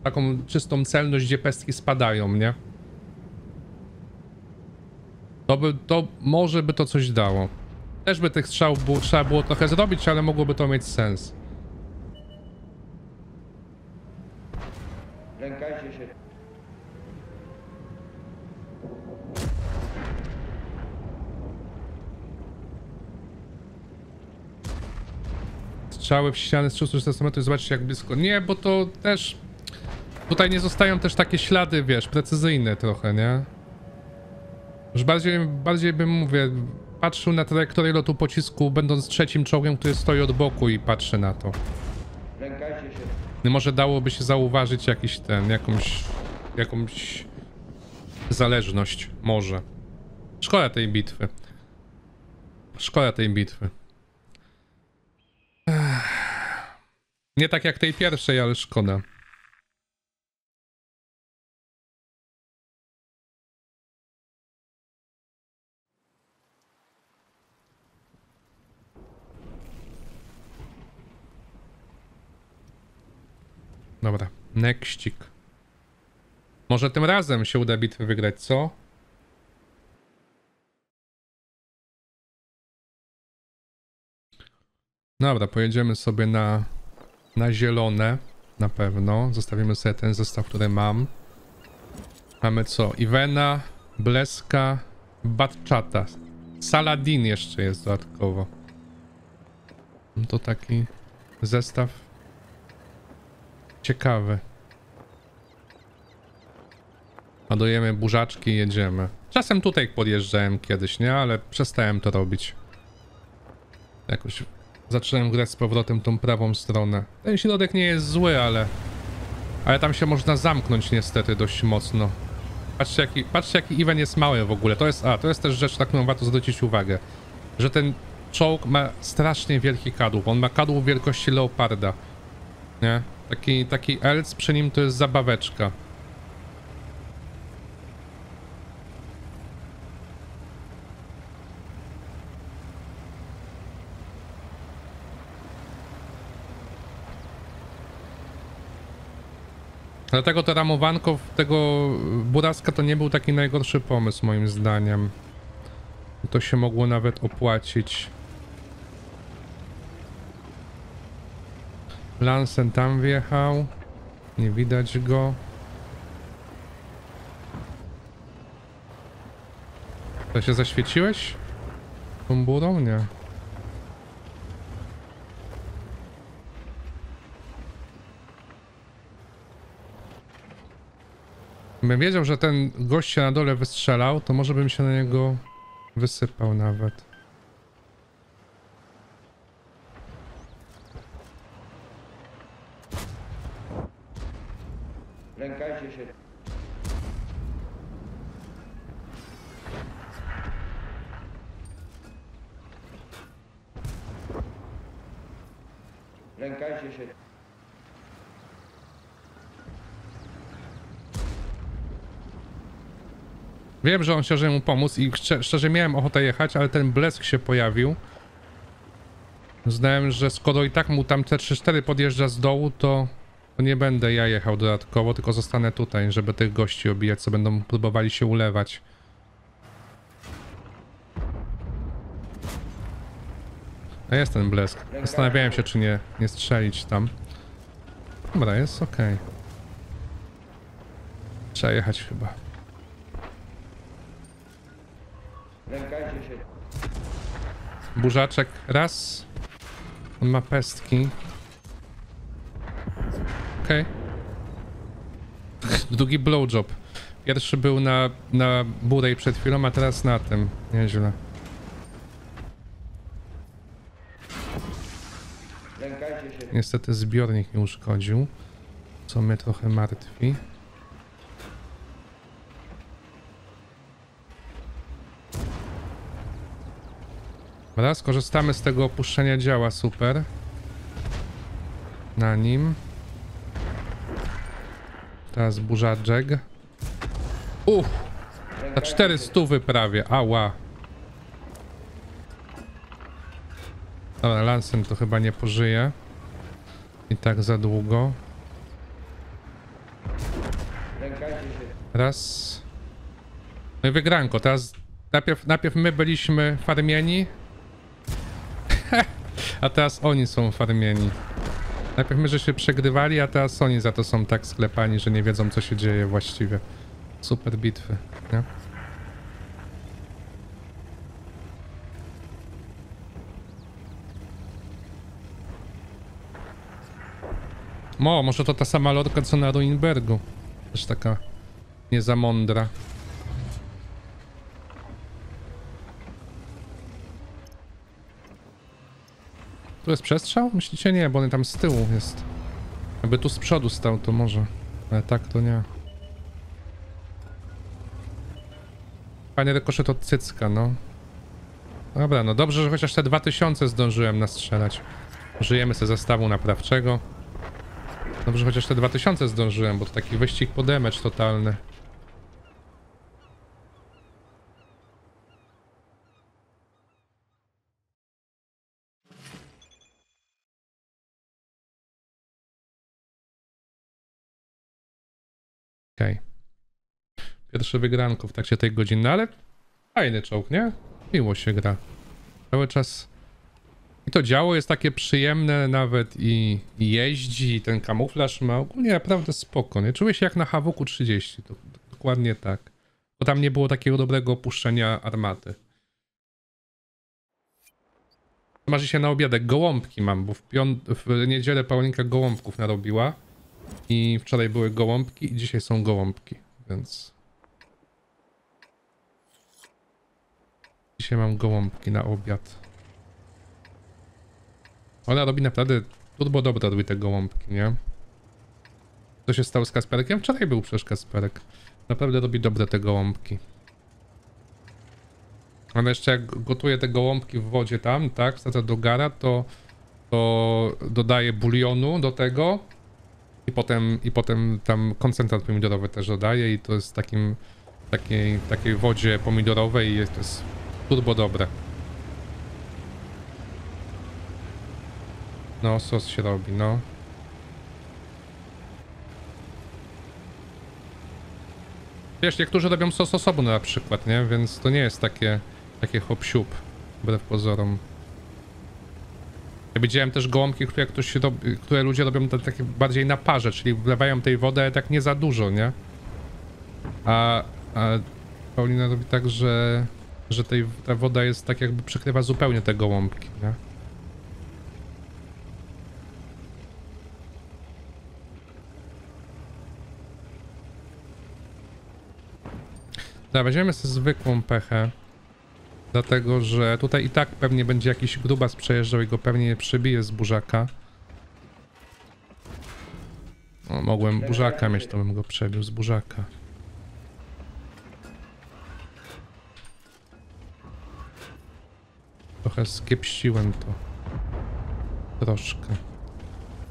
taką czystą celność, gdzie pestki spadają, nie? To, by, to może by to coś dało. Też by tych strzałów było, trzeba było trochę zrobić, ale mogłoby to mieć sens. Lękajcie się. Strzały w ściany z trzystu czterdziestu metrów, zobaczcie jak blisko. Nie, bo to też... Tutaj nie zostają też takie ślady, wiesz, precyzyjne trochę, nie? Już bardziej, bardziej bym, mówię, patrzył na trajektorię lotu pocisku, będąc trzecim czołgiem, który stoi od boku i patrzy na to. Lękajcie się. Może dałoby się zauważyć jakiś ten, jakąś... jakąś... zależność, może. Szkoda tej bitwy. Szkoda tej bitwy. Nie tak jak tej pierwszej, ale szkoda. Dobra, nextik. Może tym razem się uda bitwy wygrać, co? Dobra, pojedziemy sobie na, na zielone, na pewno. Zostawimy sobie ten zestaw, który mam. Mamy co? Iwena, Bleska, BatChata. Saladin jeszcze jest dodatkowo. To taki zestaw ciekawy. Ładujemy burzaczki i jedziemy. Czasem tutaj podjeżdżałem kiedyś, nie? Ale przestałem to robić. Jakoś... Zacząłem grać z powrotem tą prawą stronę. Ten środek nie jest zły, ale... Ale tam się można zamknąć niestety dość mocno. Patrzcie jaki, patrzcie, jaki Iwen jest mały w ogóle. To jest, a, to jest też rzecz, na którą warto zwrócić uwagę. Że ten czołg ma strasznie wielki kadłub. On ma kadłub wielkości leoparda. Nie? Taki, taki elc przy nim to jest zabaweczka. Dlatego to ramowanko tego buraska to nie był taki najgorszy pomysł moim zdaniem. To się mogło nawet opłacić. Lansen tam wjechał. Nie widać go. To się zaświeciłeś? Tą burą? Nie. Gdybym wiedział, że ten gość się na dole wystrzelał, to może bym się na niego wysypał nawet. Lękajcie się. Lękajcie się. Wiem, że on szczerze mu pomóc i szczerze miałem ochotę jechać, ale ten Blesk się pojawił. Znałem, że skoro i tak mu tam T trzydzieści cztery podjeżdża z dołu, to, to nie będę ja jechał dodatkowo, tylko zostanę tutaj, żeby tych gości obijać, co będą próbowali się ulewać. A jest ten Blesk. Zastanawiałem się, czy nie, nie strzelić tam. Dobra, jest ok. Trzeba jechać chyba. Lękajcie się. Burzaczek raz. On ma pestki. Okej. Okay. Drugi blowjob. Pierwszy był na, na burej przed chwilą, a teraz na tym. Nieźle. Lękajcie się. Niestety zbiornik nie uszkodził, co mnie trochę martwi. Dobra, skorzystamy z tego opuszczenia działa, super. Na nim. Teraz burzaczek. Uff! Na czterysta prawie, ała. Dobra, Lansen to chyba nie pożyje. I tak za długo. Raz. No i wygranko, teraz najpierw, najpierw my byliśmy farmieni. A teraz oni są farmieni. Najpierw my, że się przegrywali, a teraz oni za to są tak sklepani, że nie wiedzą, co się dzieje właściwie. Super bitwy, nie? Mo, może to ta sama lorka, co na Ruinbergu. Też taka nie za mądra. Tu jest przestrzał? Myślicie? Nie, bo on tam z tyłu jest. Jakby tu z przodu stał, to może. Ale tak to nie. Panie rykoszet od cycka, no. Dobra, no dobrze, że chociaż te dwa tysiące zdążyłem nastrzelać. Żyjemy ze zestawu naprawczego. Dobrze, chociaż te dwa tysiące zdążyłem, bo to taki wyścig po damage totalny. Okej. Okay. Pierwsze wygranko w trakcie tej godziny, ale fajny czołg, nie? Miło się gra. Cały czas. I to działo jest takie przyjemne nawet i, i jeździ, i ten kamuflaż ma ogólnie naprawdę spoko, nie? Czuję się jak na H W K trzydzieści, to, to dokładnie tak. Bo tam nie było takiego dobrego opuszczenia armaty. Marzy się na obiadek, gołąbki mam, bo w, w niedzielę Paulinka gołąbków narobiła. I wczoraj były gołąbki i dzisiaj są gołąbki, więc... Dzisiaj mam gołąbki na obiad. Ona robi naprawdę... turbo dobra robi te gołąbki, nie? Co się stało z Kasperkiem? Wczoraj był przecież Kasperek. Naprawdę robi dobre te gołąbki. Ale jeszcze jak gotuję te gołąbki w wodzie tam, tak, wsadzę do gara, to, to dodaję bulionu do tego i potem, i potem tam koncentrat pomidorowy też dodaję i to jest w takim, takiej, takiej wodzie pomidorowej i jest, to jest turbo dobre. No, sos się robi, no. Wiesz, niektórzy robią sos osobno na przykład, nie? Więc to nie jest takie, takie hop-siup, wbrew pozorom. Ja widziałem też gołąbki, które, ktoś robi, które ludzie robią takie bardziej na parze, czyli wlewają tej wodę, ale tak nie za dużo, nie? A, a Paulina robi tak, że, że tej, ta woda jest tak jakby przykrywa zupełnie te gołąbki, nie? Dobra, weźmiemy sobie zwykłą pechę, dlatego że tutaj i tak pewnie będzie jakiś grubas przejeżdżał i go pewnie nie przybije z burzaka. O, mogłem burzaka mieć, to bym go przebił z burzaka. Trochę skiepściłem to. Troszkę.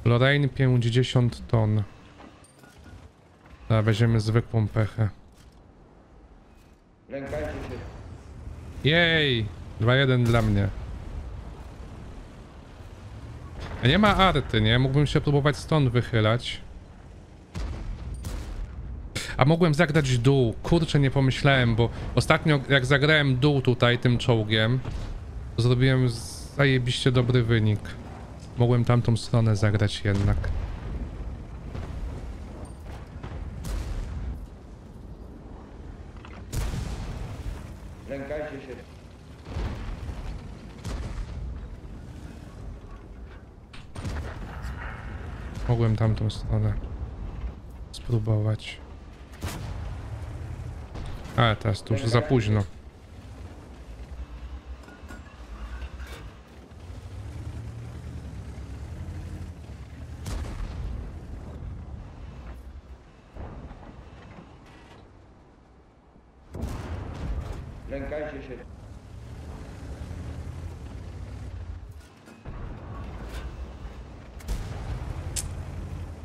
Lorraine pięćdziesiąt ton. Dobra, weźmiemy zwykłą pechę. Lękajcie się. Jej! dwa jeden dla mnie. A nie ma arty, nie? Mógłbym się próbować stąd wychylać. A mogłem zagrać dół. Kurczę, nie pomyślałem, bo ostatnio jak zagrałem dół tutaj tym czołgiem, to zrobiłem zajebiście dobry wynik. Mogłem tamtą stronę zagrać jednak. Mogłem tamtą stronę spróbować. Ale teraz to już za późno. Lękajcie się.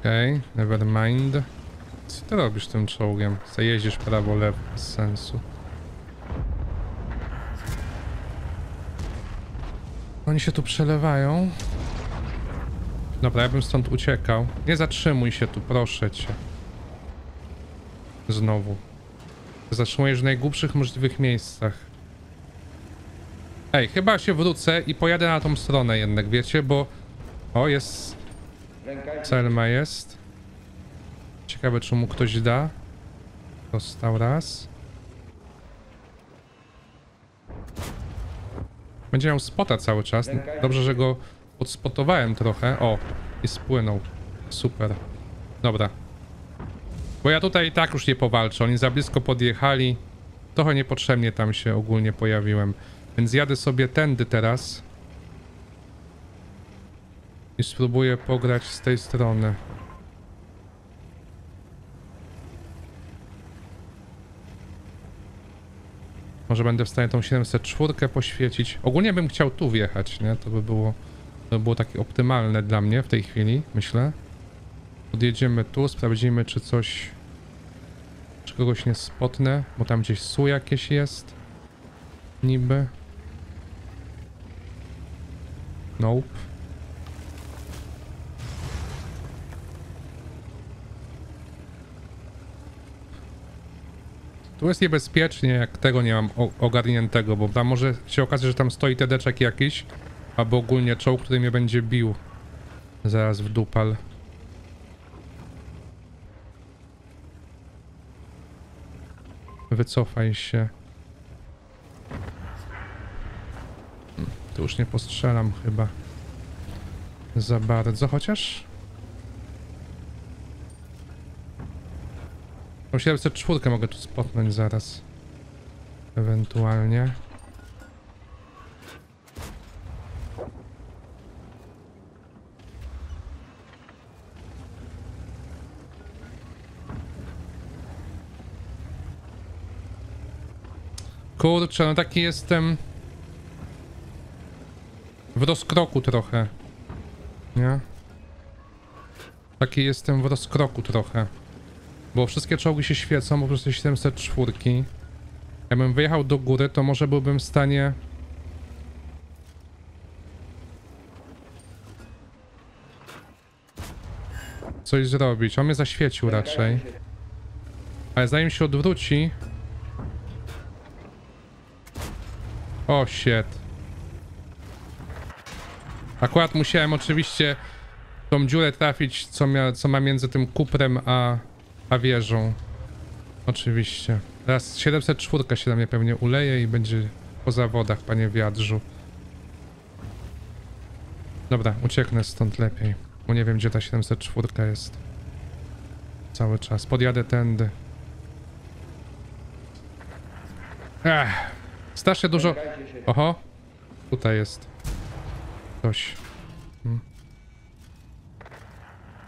Okej, okay, never mind. Co ty robisz tym czołgiem? Zajeździsz prawo, lewo, bez sensu. Oni się tu przelewają. Dobra, ja bym stąd uciekał. Nie zatrzymuj się tu, proszę cię. Znowu. Zatrzymujesz w najgłupszych możliwych miejscach. Ej, chyba się wrócę i pojadę na tą stronę jednak, wiecie, bo... O, jest... Selma jest. Ciekawe, czy mu ktoś da. Dostał raz. Będzie miał spota cały czas. Dobrze, że go podspotowałem trochę. O, i spłynął. Super. Dobra. Bo ja tutaj i tak już nie powalczę. Oni za blisko podjechali. Trochę niepotrzebnie tam się ogólnie pojawiłem. Więc jadę sobie tędy teraz. I spróbuję pograć z tej strony. Może będę w stanie tą siedemset cztery poświecić. Ogólnie bym chciał tu wjechać, nie? To by było, to by było takie optymalne dla mnie w tej chwili, myślę. Podjedziemy tu, sprawdzimy, czy coś... Czy kogoś nie spotnę, bo tam gdzieś S U jakieś jest. Niby. Nope. Tu jest niebezpiecznie, jak tego nie mam ogarniętego, bo tam może się okazać, że tam stoi tedeczek jakiś, albo ogólnie czołg, który mnie będzie bił. Zaraz w dupal. Wycofaj się. Tu już nie postrzelam chyba za bardzo, chociaż... O siedemset cztery mogę tu spotnąć zaraz. Ewentualnie. Kurczę, no taki jestem... w rozkroku trochę. Nie? Taki jestem w rozkroku trochę. Bo wszystkie czołgi się świecą, po prostu siedemset cztery. Jakbym wyjechał do góry, to może byłbym w stanie... coś zrobić. On mnie zaświecił raczej. Ale zanim się odwróci... O, shit. Akurat musiałem oczywiście tą dziurę trafić, co, mia, co ma między tym kuprem a, a wieżą. Oczywiście. Teraz siedemset cztery się na mnie pewnie uleje i będzie po zawodach, panie wiadrzu. Dobra, ucieknę stąd lepiej. Bo nie wiem, gdzie ta siedemset cztery jest. Cały czas. Podjadę tędy. Ech. Strasznie dużo... Oho! Tutaj jest coś. Hmm.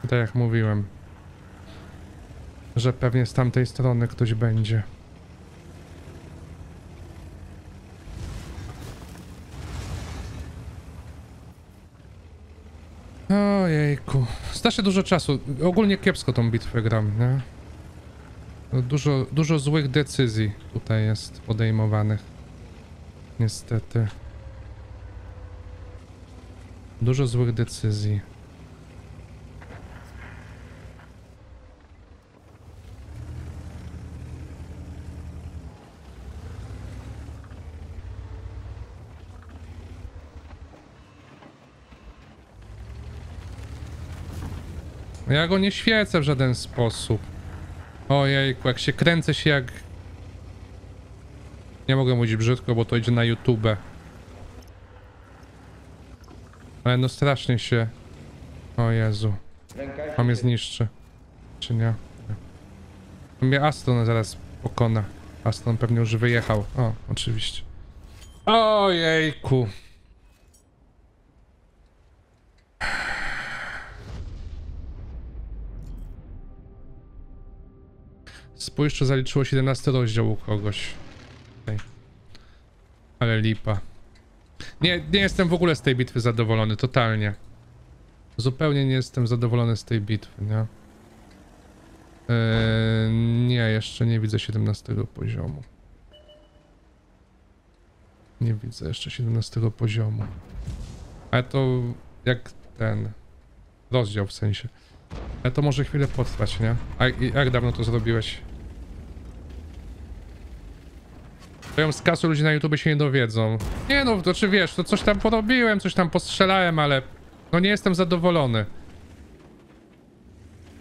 Tak jak mówiłem, że pewnie z tamtej strony ktoś będzie. Ojejku. Strasznie dużo czasu. Ogólnie kiepsko tą bitwę gram, nie? Dużo, dużo złych decyzji tutaj jest podejmowanych. Niestety. Dużo złych decyzji. Ja go nie świecę w żaden sposób. Ojejku, jak się kręcę się jak... Nie mogę mówić brzydko, bo to idzie na YouTube. Ale no strasznie się... O Jezu. On mnie zniszczy. Czy nie? On mnie Aston zaraz pokona. Aston pewnie już wyjechał. O, oczywiście. Ojejku. Spójrz, czy zaliczyło siedemnasty rozdział u kogoś. Ale lipa. Nie, nie jestem w ogóle z tej bitwy zadowolony, totalnie. Zupełnie nie jestem zadowolony z tej bitwy, nie? Eee, nie, jeszcze nie widzę siedemnastego poziomu. Nie widzę jeszcze siedemnastego poziomu. Ale to jak ten... rozdział w sensie. Ale to może chwilę potrwać, nie? A jak dawno to zrobiłeś? To ją z kasy ludzie na YouTube się nie dowiedzą. Nie no, to czy wiesz, to coś tam porobiłem, coś tam postrzelałem, ale... no nie jestem zadowolony.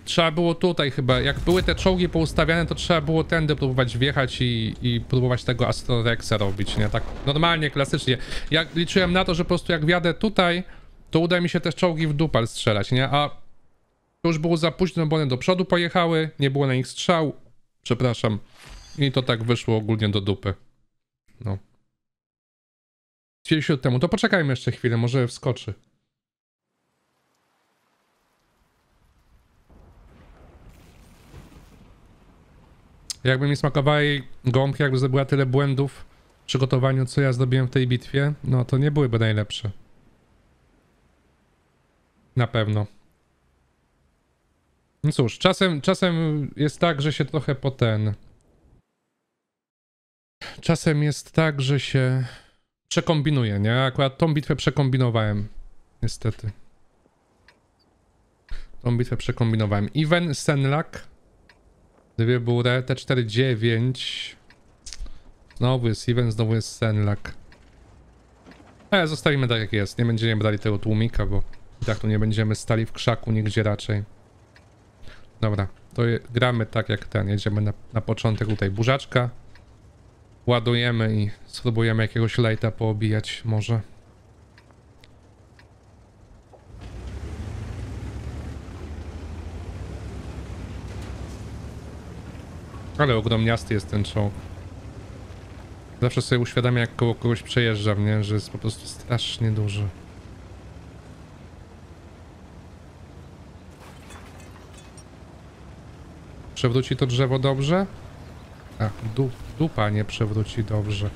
Trzeba było tutaj chyba, jak były te czołgi poustawiane, to trzeba było tędy próbować wjechać i, i próbować tego Astrorexa robić, nie? Tak normalnie, klasycznie. Ja liczyłem na to, że po prostu jak wjadę tutaj, to uda mi się też czołgi w dupal strzelać, nie? A to już było za późno, bo one do przodu pojechały, nie było na nich strzał. Przepraszam. I to tak wyszło ogólnie do dupy. No. Chwilę temu. To poczekajmy jeszcze chwilę, może wskoczy. Jakby mi smakowała jej gąbka, jakby zrobiła tyle błędów w przygotowaniu, co ja zrobiłem w tej bitwie, no to nie byłyby najlepsze. Na pewno. No cóż, czasem, czasem jest tak, że się trochę po ten... Czasem jest tak, że się przekombinuje, nie? Akurat tą bitwę przekombinowałem, niestety. Tą bitwę przekombinowałem. Iwen, Senlak. Dwie burę, T cztery dziewięć. Znowu jest Iwen, znowu jest Senlak. Ale zostawimy tak jak jest, nie będziemy brali tego tłumika, bo i tak tu nie będziemy stali w krzaku nigdzie raczej. Dobra, to je, gramy tak jak ten, jedziemy na, na początek tutaj burzaczka. Ładujemy i spróbujemy jakiegoś lighta poobijać może. Ale ogromniasty jest ten czołg. Zawsze sobie uświadamiam, jak koło kogoś przejeżdża mnie, że jest po prostu strasznie duży. Przewróci to drzewo dobrze? Ach, dupa nie przewróci dobrze.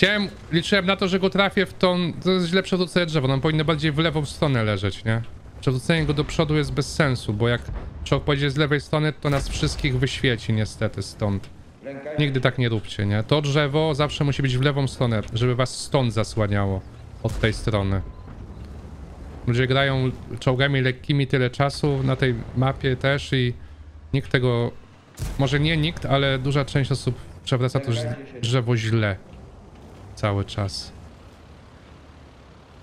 Chciałem, liczyłem na to, że go trafię w tą... To jest źle przewrócone drzewo, nam powinno bardziej w lewą stronę leżeć, nie? Przewrócenie go do przodu jest bez sensu, bo jak czołg pojedzie z lewej strony, to nas wszystkich wyświeci niestety stąd. Nigdy tak nie róbcie, nie? To drzewo zawsze musi być w lewą stronę, żeby was stąd zasłaniało. Od tej strony. Ludzie grają czołgami lekkimi tyle czasu, na tej mapie też i nikt tego... Może nie nikt, ale duża część osób przewraca to drzewo źle. Cały czas.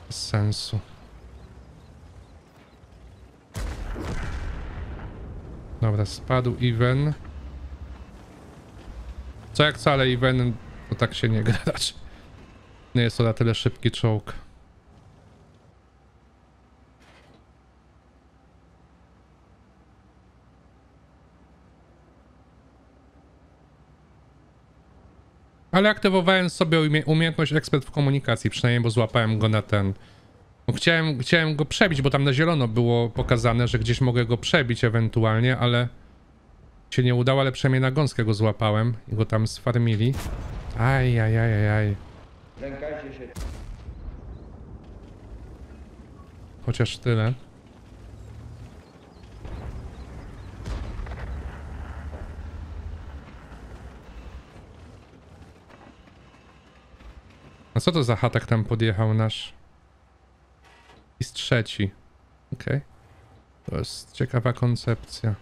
Bez sensu. Dobra, spadł Iwen. Co jak co, ale Iwen, no tak się nie gra raczej. Nie jest to na tyle szybki czołg. Ale aktywowałem sobie umie umiejętność ekspert w komunikacji, przynajmniej, bo złapałem go na ten... Bo chciałem, chciałem go przebić, bo tam na zielono było pokazane, że gdzieś mogę go przebić ewentualnie, ale... się nie udało, ale przynajmniej na gąskę go złapałem i go tam sfarmili. Aj, aj, aj, aj, aj. Chociaż tyle. A co to za hatak tam podjechał nasz? I z trzeci. Okej. To jest ciekawa koncepcja.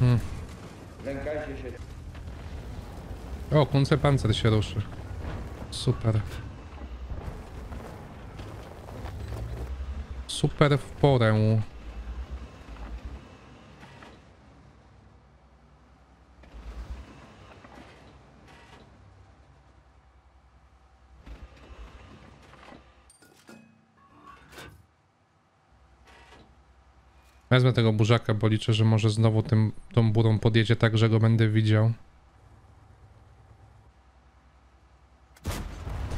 Hmm. O, kunce pancer się ruszy. Super. Super w porę. Wezmę tego burzaka, bo liczę, że może znowu tym, tą burą podjedzie tak, że go będę widział.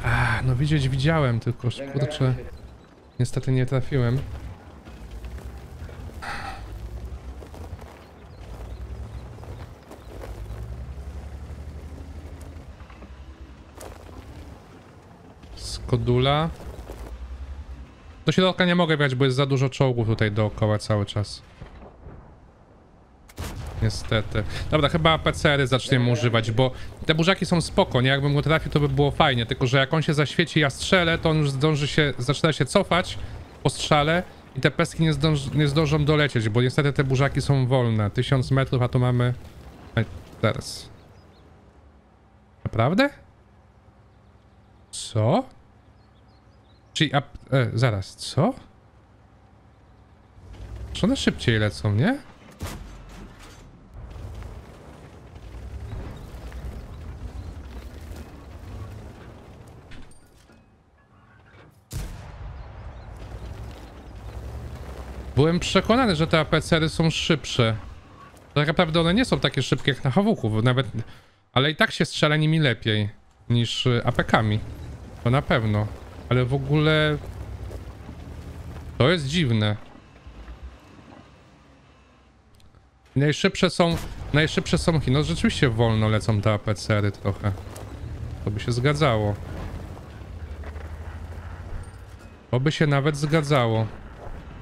A, no widzieć widziałem, tylko kurczę, niestety nie trafiłem. Skodula. Do środka nie mogę wjechać, bo jest za dużo czołgów tutaj dookoła cały czas. Niestety. Dobra, chyba A P C ery zaczniemy używać, bo te burzaki są spoko, nie? Jakbym go trafił, to by było fajnie, tylko że jak on się zaświeci, ja strzelę, to on już zdąży się, zaczyna się cofać po strzale i te peski nie, zdąż, nie zdążą dolecieć, bo niestety te burzaki są wolne. tysiąc metrów, a tu mamy... Teraz. Naprawdę? Co? Czyli, a, e, zaraz, co? Czy one szybciej lecą, nie? Byłem przekonany, że te A P C ery są szybsze. Tak naprawdę one nie są takie szybkie jak na H W K, nawet... Ale i tak się strzela nimi lepiej niż A P kami. To na pewno. Ale w ogóle... To jest dziwne. Najszybsze są... Najszybsze są Chiny. No rzeczywiście wolno lecą te A P C ery trochę. To by się zgadzało. To by się nawet zgadzało.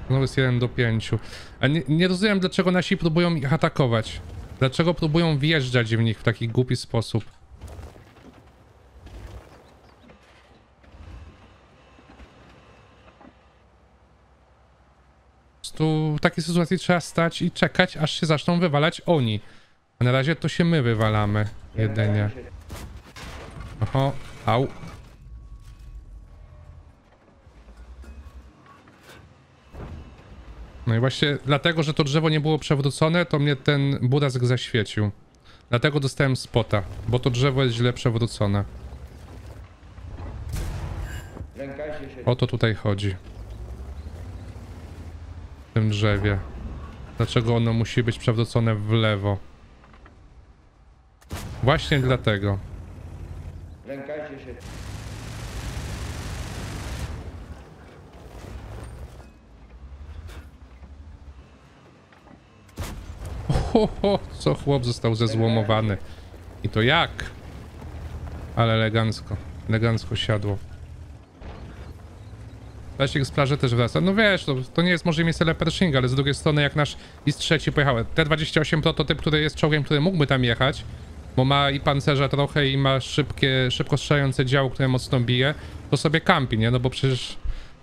Znowu jest jeden do pięciu. A nie, nie rozumiem, dlaczego nasi próbują ich atakować. Dlaczego próbują wjeżdżać w nich w taki głupi sposób. Tu w takiej sytuacji trzeba stać i czekać, aż się zaczną wywalać oni. A na razie to się my wywalamy jedynie. Oho, au. No i właśnie dlatego, że to drzewo nie było przewrócone, to mnie ten burask zaświecił. Dlatego dostałem spota, bo to drzewo jest źle przewrócone. O to tutaj chodzi. W tym drzewie. Dlaczego ono musi być przewrócone w lewo? Właśnie dlatego. Lękajcie się. Ho, ho, co chłop został zezłomowany. I to jak? Ale elegancko. Elegancko siadło. Lasiek z plaży też wraca. No wiesz, to, to nie jest może miejsce dla Pershinga, ale z drugiej strony jak nasz I S trzy pojechał. T dwadzieścia osiem prototyp, który jest czołgiem, który mógłby tam jechać, bo ma i pancerza trochę i ma szybkie, szybko strzelające działo, które mocno bije, to sobie kampi, nie? No bo przecież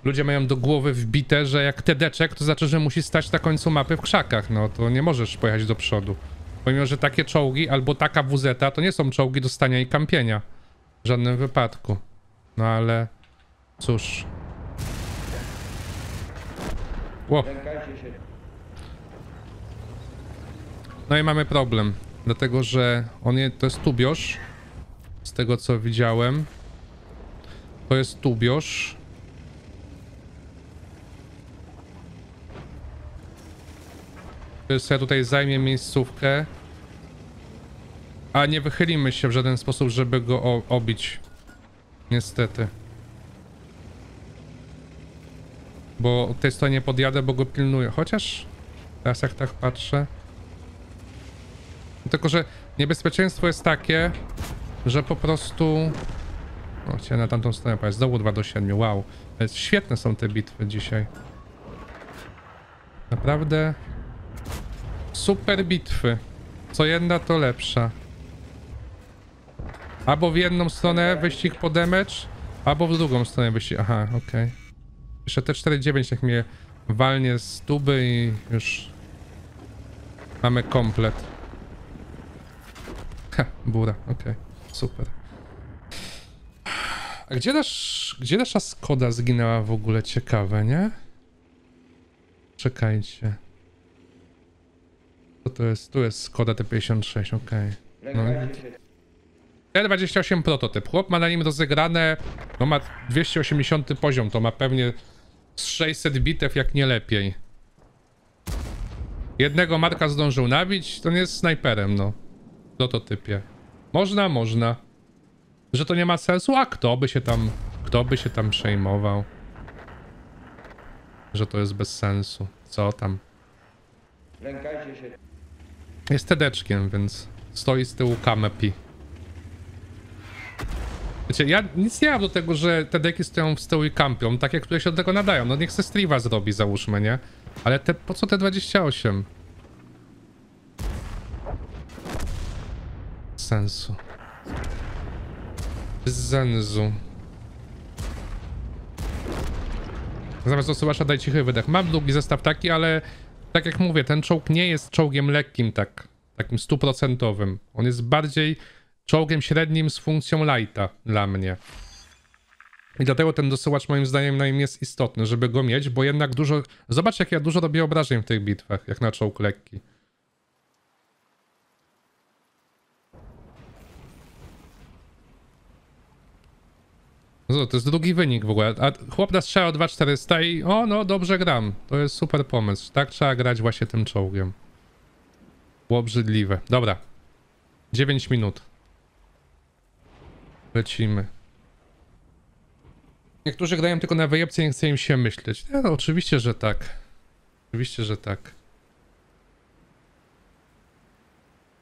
ludzie mają do głowy wbite, że jak T D-czek, to znaczy, że musi stać na końcu mapy w krzakach, no to nie możesz pojechać do przodu. Pomimo, że takie czołgi albo taka W Z-a to nie są czołgi do stania i kampienia. W żadnym wypadku. No ale... cóż... Wow. No i mamy problem, dlatego że on je, to jest tubiosz, z tego co widziałem, to jest tubiosz. Ja tutaj zajmie miejscówkę, a nie wychylimy się w żaden sposób, żeby go obić, niestety. Bo od tej strony nie podjadę, bo go pilnuję. Chociaż teraz jak tak patrzę... Tylko, że niebezpieczeństwo jest takie, że po prostu... O, chciałem na tamtą stronę pojechać. Znowu dwa do siedmiu. Wow. Świetne są te bitwy dzisiaj. Naprawdę... super bitwy. Co jedna to lepsza. Albo w jedną stronę wyścig po damage, albo w drugą stronę wyścig... Aha, okej. Okay. Jeszcze te cztery dziewięć jak mnie walnie z tuby i już mamy komplet. Ha, bura, okej, okay, super. A gdzie nasz, gdzie nasza Skoda zginęła w ogóle? Ciekawe, nie? Czekajcie. Co to jest? Tu jest Skoda T pięćdziesiąt sześć, okej. Okay. No. T dwadzieścia osiem prototyp. Chłop ma na nim rozegrane, no ma dwieście osiemdziesiąty poziom, to ma pewnie z sześćset bitew, jak nie lepiej. Jednego Marka zdążył nabić, to nie jest snajperem, no. W prototypie. Można, można. Że to nie ma sensu, a kto by się tam, kto by się tam przejmował? Że to jest bez sensu. Co tam? Lękajcie się. Jest tedeczkiem, więc stoi z tyłu kamepi. Wiecie, ja nic nie mam do tego, że te deki stoją w tyłu i kampią, takie, które się do tego nadają. No niech se Striwa zrobi, załóżmy, nie? Ale te, po co te dwadzieścia osiem? Bez sensu. Bez sensu. Zamiast osuwasza daj cichy wydech. Mam długi zestaw taki, ale tak jak mówię, ten czołg nie jest czołgiem lekkim, tak, takim stuprocentowym. On jest bardziej... czołgiem średnim z funkcją lighta dla mnie. I dlatego ten dosyłacz moim zdaniem na nim jest istotny, żeby go mieć, bo jednak dużo... Zobacz jak ja dużo robię obrażeń w tych bitwach, jak na czołg lekki. No to jest drugi wynik w ogóle, a chłop nas strzela o dwa czterysta i o no dobrze gram, to jest super pomysł. Tak trzeba grać właśnie tym czołgiem. Było obrzydliwe. Dobra. dziewięć minut. Lecimy. Niektórzy grają tylko na wyjebce i nie chce im się myśleć. Nie, no, oczywiście, że tak. Oczywiście, że tak.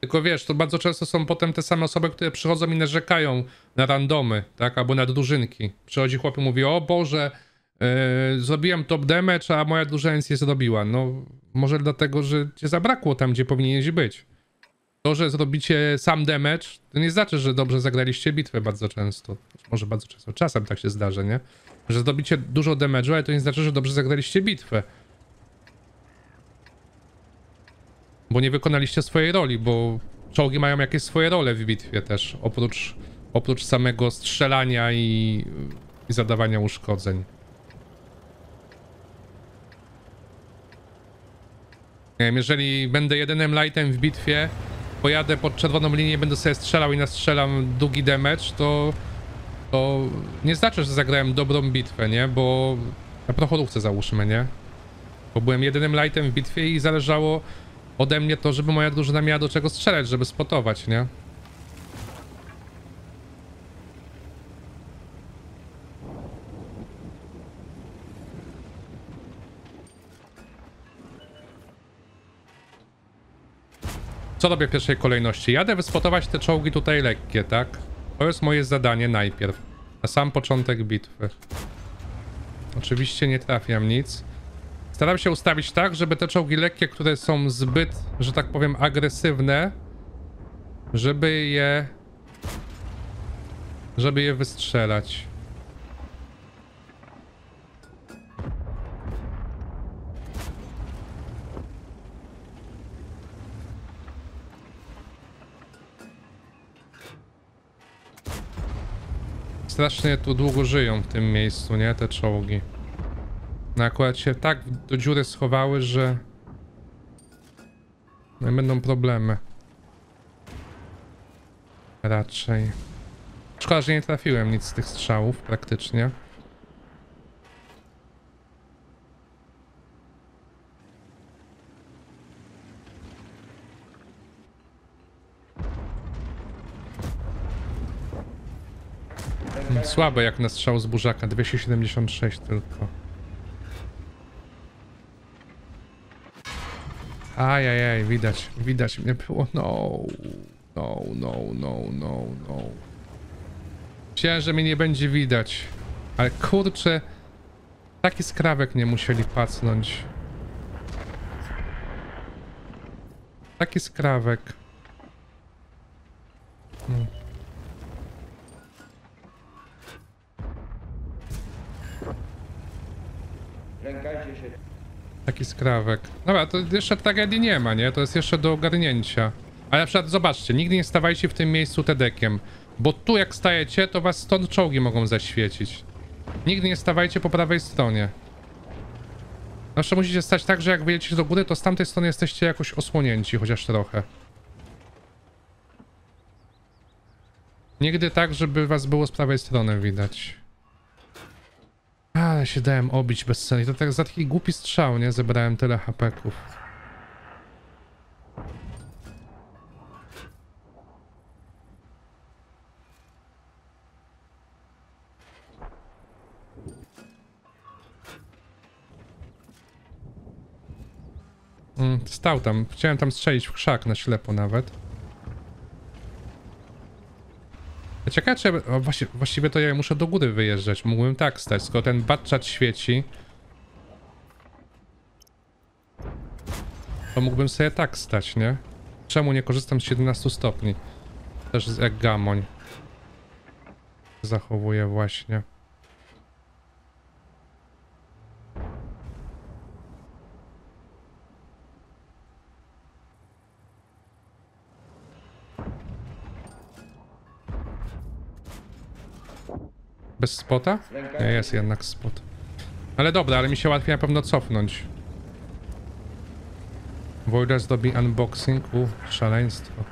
Tylko wiesz, to bardzo często są potem te same osoby, które przychodzą i narzekają na randomy, tak? Albo na drużynki. Przychodzi chłop i mówi, o Boże, yy, zrobiłem top damage, a moja drużyna nic nie zrobiła. No, może dlatego, że cię zabrakło tam, gdzie powinieneś być. To, że zrobicie sam damage, to nie znaczy, że dobrze zagraliście bitwę bardzo często. Może bardzo często, czasem tak się zdarzy, nie? Że zrobicie dużo damage'u, ale to nie znaczy, że dobrze zagraliście bitwę. Bo nie wykonaliście swojej roli, bo czołgi mają jakieś swoje role w bitwie też. Oprócz, oprócz samego strzelania i, i zadawania uszkodzeń. Nie wiem, jeżeli będę jedynym lightem w bitwie, pojadę pod czerwoną linię, będę sobie strzelał i nastrzelam długi damage, to, to nie znaczy, że zagrałem dobrą bitwę, nie? Bo na prochorówce załóżmy, nie? Bo byłem jedynym lightem w bitwie i zależało ode mnie to, żeby moja drużyna miała do czego strzelać, żeby spotować, nie? Co robię w pierwszej kolejności? Jadę wyspotować te czołgi tutaj lekkie, tak? To jest moje zadanie najpierw. Na sam początek bitwy. Oczywiście nie trafiam nic. Staram się ustawić tak, żeby te czołgi lekkie, które są zbyt, że tak powiem, agresywne, żeby je... żeby je wystrzelać. Strasznie tu długo żyją w tym miejscu, nie? Te czołgi. No akurat się tak do dziury schowały, że... No i będą problemy. Raczej. Szkoda, że nie trafiłem nic z tych strzałów praktycznie. Słabe jak na strzał z burzaka, dwieście siedemdziesiąt sześć tylko. Ajajaj, widać, widać mnie było. No, no, no, no, no, no. Myślałem, że mnie nie będzie widać. Ale kurczę, taki skrawek nie musieli pacnąć. Taki skrawek. Hmm. Taki skrawek. Dobra, to jeszcze tragedii nie ma, nie? To jest jeszcze do ogarnięcia. Ale na przykład zobaczcie, nigdy nie stawajcie w tym miejscu tedekiem. Bo tu jak stajecie, to was stąd czołgi mogą zaświecić. Nigdy nie stawajcie po prawej stronie. Zawsze musicie stać tak, że jak wyjedziecie do góry, to z tamtej strony jesteście jakoś osłonięci, chociaż trochę. Nigdy tak, żeby was było z prawej strony widać. Ale się dałem obić bez ceny. To tak za taki głupi strzał, nie? Zebrałem tyle hapeków. Mm, stał tam. Chciałem tam strzelić w krzak na ślepo nawet. Ciekawe, czy ja, właści, właściwie to ja muszę do góry wyjeżdżać. Mógłbym tak stać, skoro ten BatChat świeci. To mógłbym sobie tak stać, nie? Czemu nie korzystam z siedemnastu stopni? Też jak gamoń. Zachowuję właśnie. Bez spota? Nie, jest jednak spot. Ale dobra, ale mi się łatwiej na pewno cofnąć. Wojder zrobi unboxing. U, szaleństwo.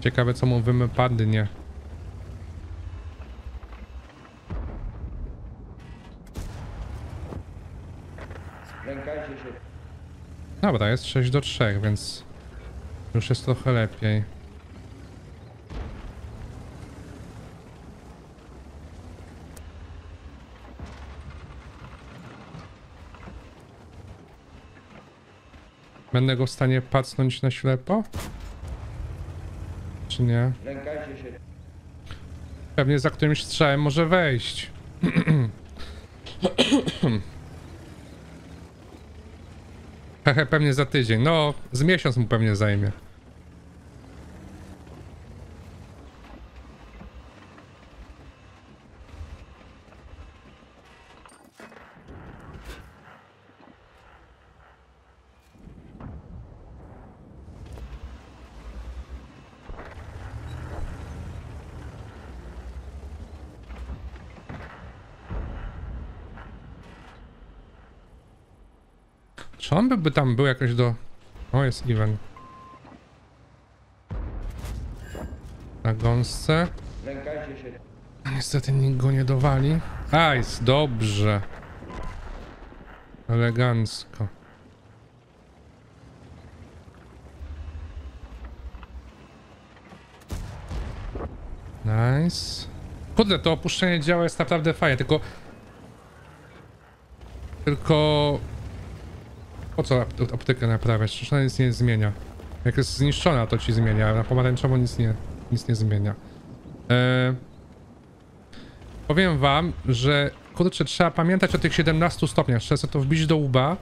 Ciekawe, co mu wypadnie. Dobra, jest sześć do trzech, więc już jest trochę lepiej. Będę go w stanie pacnąć na ślepo? Czy nie? Pewnie za którymś strzałem może wejść. Hehe, pewnie za tydzień. No, z miesiąc mu pewnie zajmie. Czy on by, by tam był jakoś do... O, jest Iwen. Na gąsce. Niestety nikt go nie dowali. A, jest dobrze. Elegancko. Nice. Kurde, to opuszczenie działa jest naprawdę fajne, tylko... Tylko... Po co aptekę naprawiać? Przecież nic nie zmienia. Jak jest zniszczona, to ci zmienia. Na pomarańczowo nic nie, nic nie zmienia. Eee, powiem wam, że kurczę, trzeba pamiętać o tych siedemnastu stopniach. Trzeba sobie to wbić do łba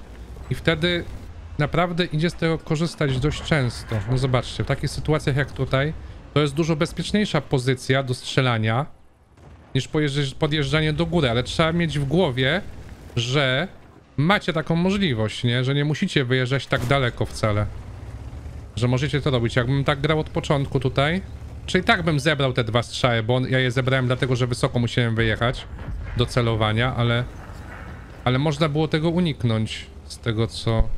i wtedy naprawdę idzie z tego korzystać dość często. No zobaczcie, w takich sytuacjach jak tutaj to jest dużo bezpieczniejsza pozycja do strzelania niż podjeżdżanie do góry, ale trzeba mieć w głowie, że macie taką możliwość, nie? Że nie musicie wyjeżdżać tak daleko wcale. Że możecie to robić. Jakbym tak grał od początku tutaj, czyli tak bym zebrał te dwa strzały, bo on, ja je zebrałem dlatego, że wysoko musiałem wyjechać do celowania, ale ale można było tego uniknąć z tego co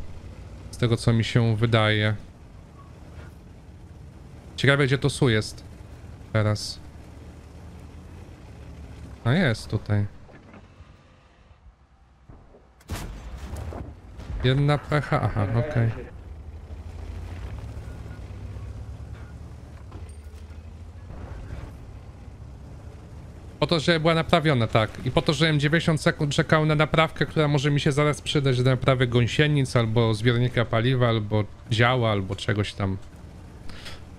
z tego co mi się wydaje. Ciekawe gdzie to Su jest teraz. A jest tutaj. Jedna pecha, aha, okej. Okay. Po to, żeby była naprawiona, tak. I po to, żebym dziewięćdziesiąt sekund czekał na naprawkę, która może mi się zaraz przydać do naprawy gąsienic, albo zbiornika paliwa, albo działa, albo czegoś tam.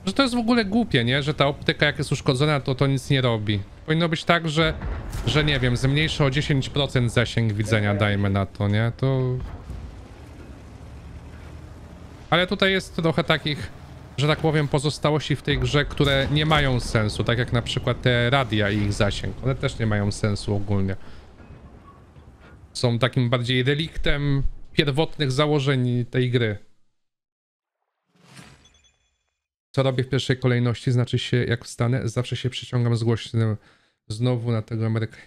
Że to jest w ogóle głupie, nie? Że ta optyka jak jest uszkodzona, to to nic nie robi. Powinno być tak, że, że nie wiem, zmniejszy o dziesięć procent zasięg widzenia, dajmy na to, nie? To... Ale tutaj jest trochę takich, że tak powiem, pozostałości w tej grze, które nie mają sensu, tak jak na przykład te radia i ich zasięg. One też nie mają sensu ogólnie. Są takim bardziej reliktem pierwotnych założeń tej gry. Co robię w pierwszej kolejności, znaczy się jak wstanę, zawsze się przyciągam z głośnym. Znowu na tego Amerykanina.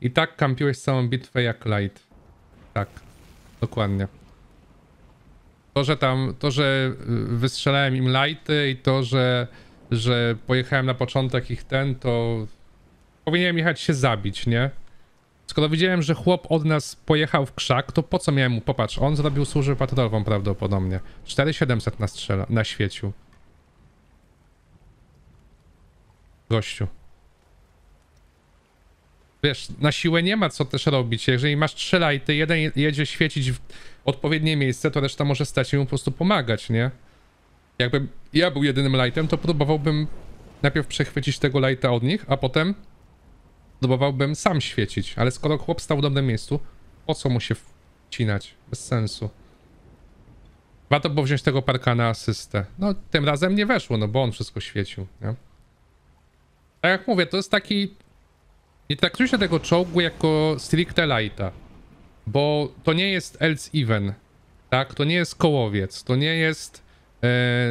I tak kampiłeś całą bitwę jak Light. Tak, dokładnie. To, że tam, to, że wystrzelałem im lighty i to, że, że pojechałem na początek ich ten, to powinienem jechać się zabić, nie? Skoro widziałem, że chłop od nas pojechał w krzak, to po co miałem mu? Popatrz, on zrobił służbę patrolową prawdopodobnie. cztery tysiące siedemset na strzela, na świeciu. Gościu. Wiesz, na siłę nie ma co też robić. Jeżeli masz trzy lighty, jeden jedzie świecić w odpowiednie miejsce, to reszta może stać i mu po prostu pomagać, nie? Jakbym ja był jedynym lightem, to próbowałbym najpierw przechwycić tego lighta od nich, a potem próbowałbym sam świecić. Ale skoro chłop stał w dobrym miejscu, po co mu się wcinać? Bez sensu. Warto było wziąć tego parka na asystę. No, tym razem nie weszło, no bo on wszystko świecił, nie? Tak jak mówię, to jest taki... Nie traktujcie tego czołgu jako stricte lighta, bo to nie jest else even, tak? To nie jest kołowiec, to nie jest... Yy,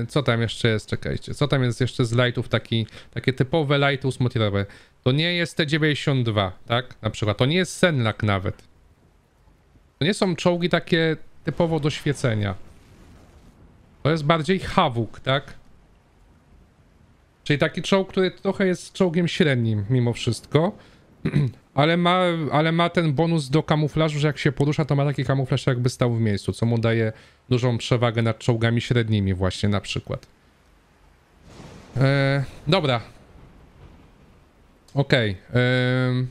co tam jeszcze jest? Czekajcie, co tam jest jeszcze z lightów taki, takie typowe lighty usmotirowe? To nie jest T dziewięćdziesiąt dwa, tak? Na przykład, to nie jest Senlak nawet. To nie są czołgi takie typowo do świecenia. To jest bardziej Havok, tak? Czyli taki czołg, który trochę jest czołgiem średnim mimo wszystko. Ale ma, ale ma ten bonus do kamuflażu, że jak się porusza, to ma taki kamuflaż, jakby stał w miejscu, co mu daje dużą przewagę nad czołgami średnimi właśnie na przykład. Eee, dobra. Okej. Eee,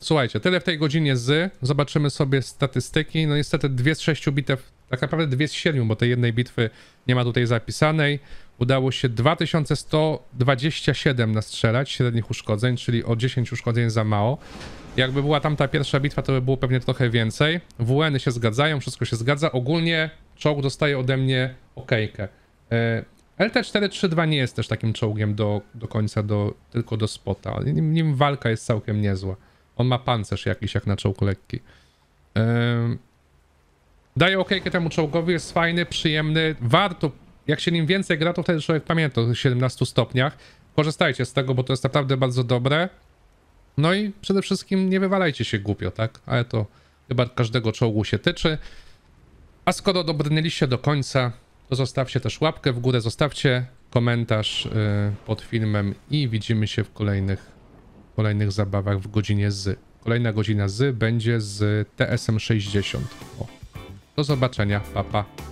słuchajcie, tyle w tej godzinie z. Zobaczymy sobie statystyki. No niestety dwie z sześciu bitew, tak naprawdę dwie z siedmiu, bo tej jednej bitwy nie ma tutaj zapisanej. Udało się dwa tysiące sto dwadzieścia siedem nastrzelać średnich uszkodzeń, czyli o dziesięć uszkodzeń za mało. Jakby była tamta pierwsza bitwa, to by było pewnie trochę więcej. W N-y się zgadzają, wszystko się zgadza. Ogólnie czołg dostaje ode mnie okejkę. L T cztery trzy dwa nie jest też takim czołgiem do, do końca, do, tylko do spota. Nim, nim walka jest całkiem niezła. On ma pancerz jakiś jak na czołg lekki. Daje okejkę temu czołgowi, jest fajny, przyjemny, warto... Jak się nim więcej gra, to wtedy człowiek pamięta o tych siedemnastu stopniach. Korzystajcie z tego, bo to jest naprawdę bardzo dobre. No i przede wszystkim nie wywalajcie się głupio, tak? Ale to chyba każdego czołgu się tyczy. A skoro dobrnęliście do końca, to zostawcie też łapkę w górę, zostawcie komentarz yy, pod filmem i widzimy się w kolejnych, kolejnych zabawach w godzinie z. Kolejna godzina z będzie z T S M sześćdziesiąt. O. Do zobaczenia, pa pa.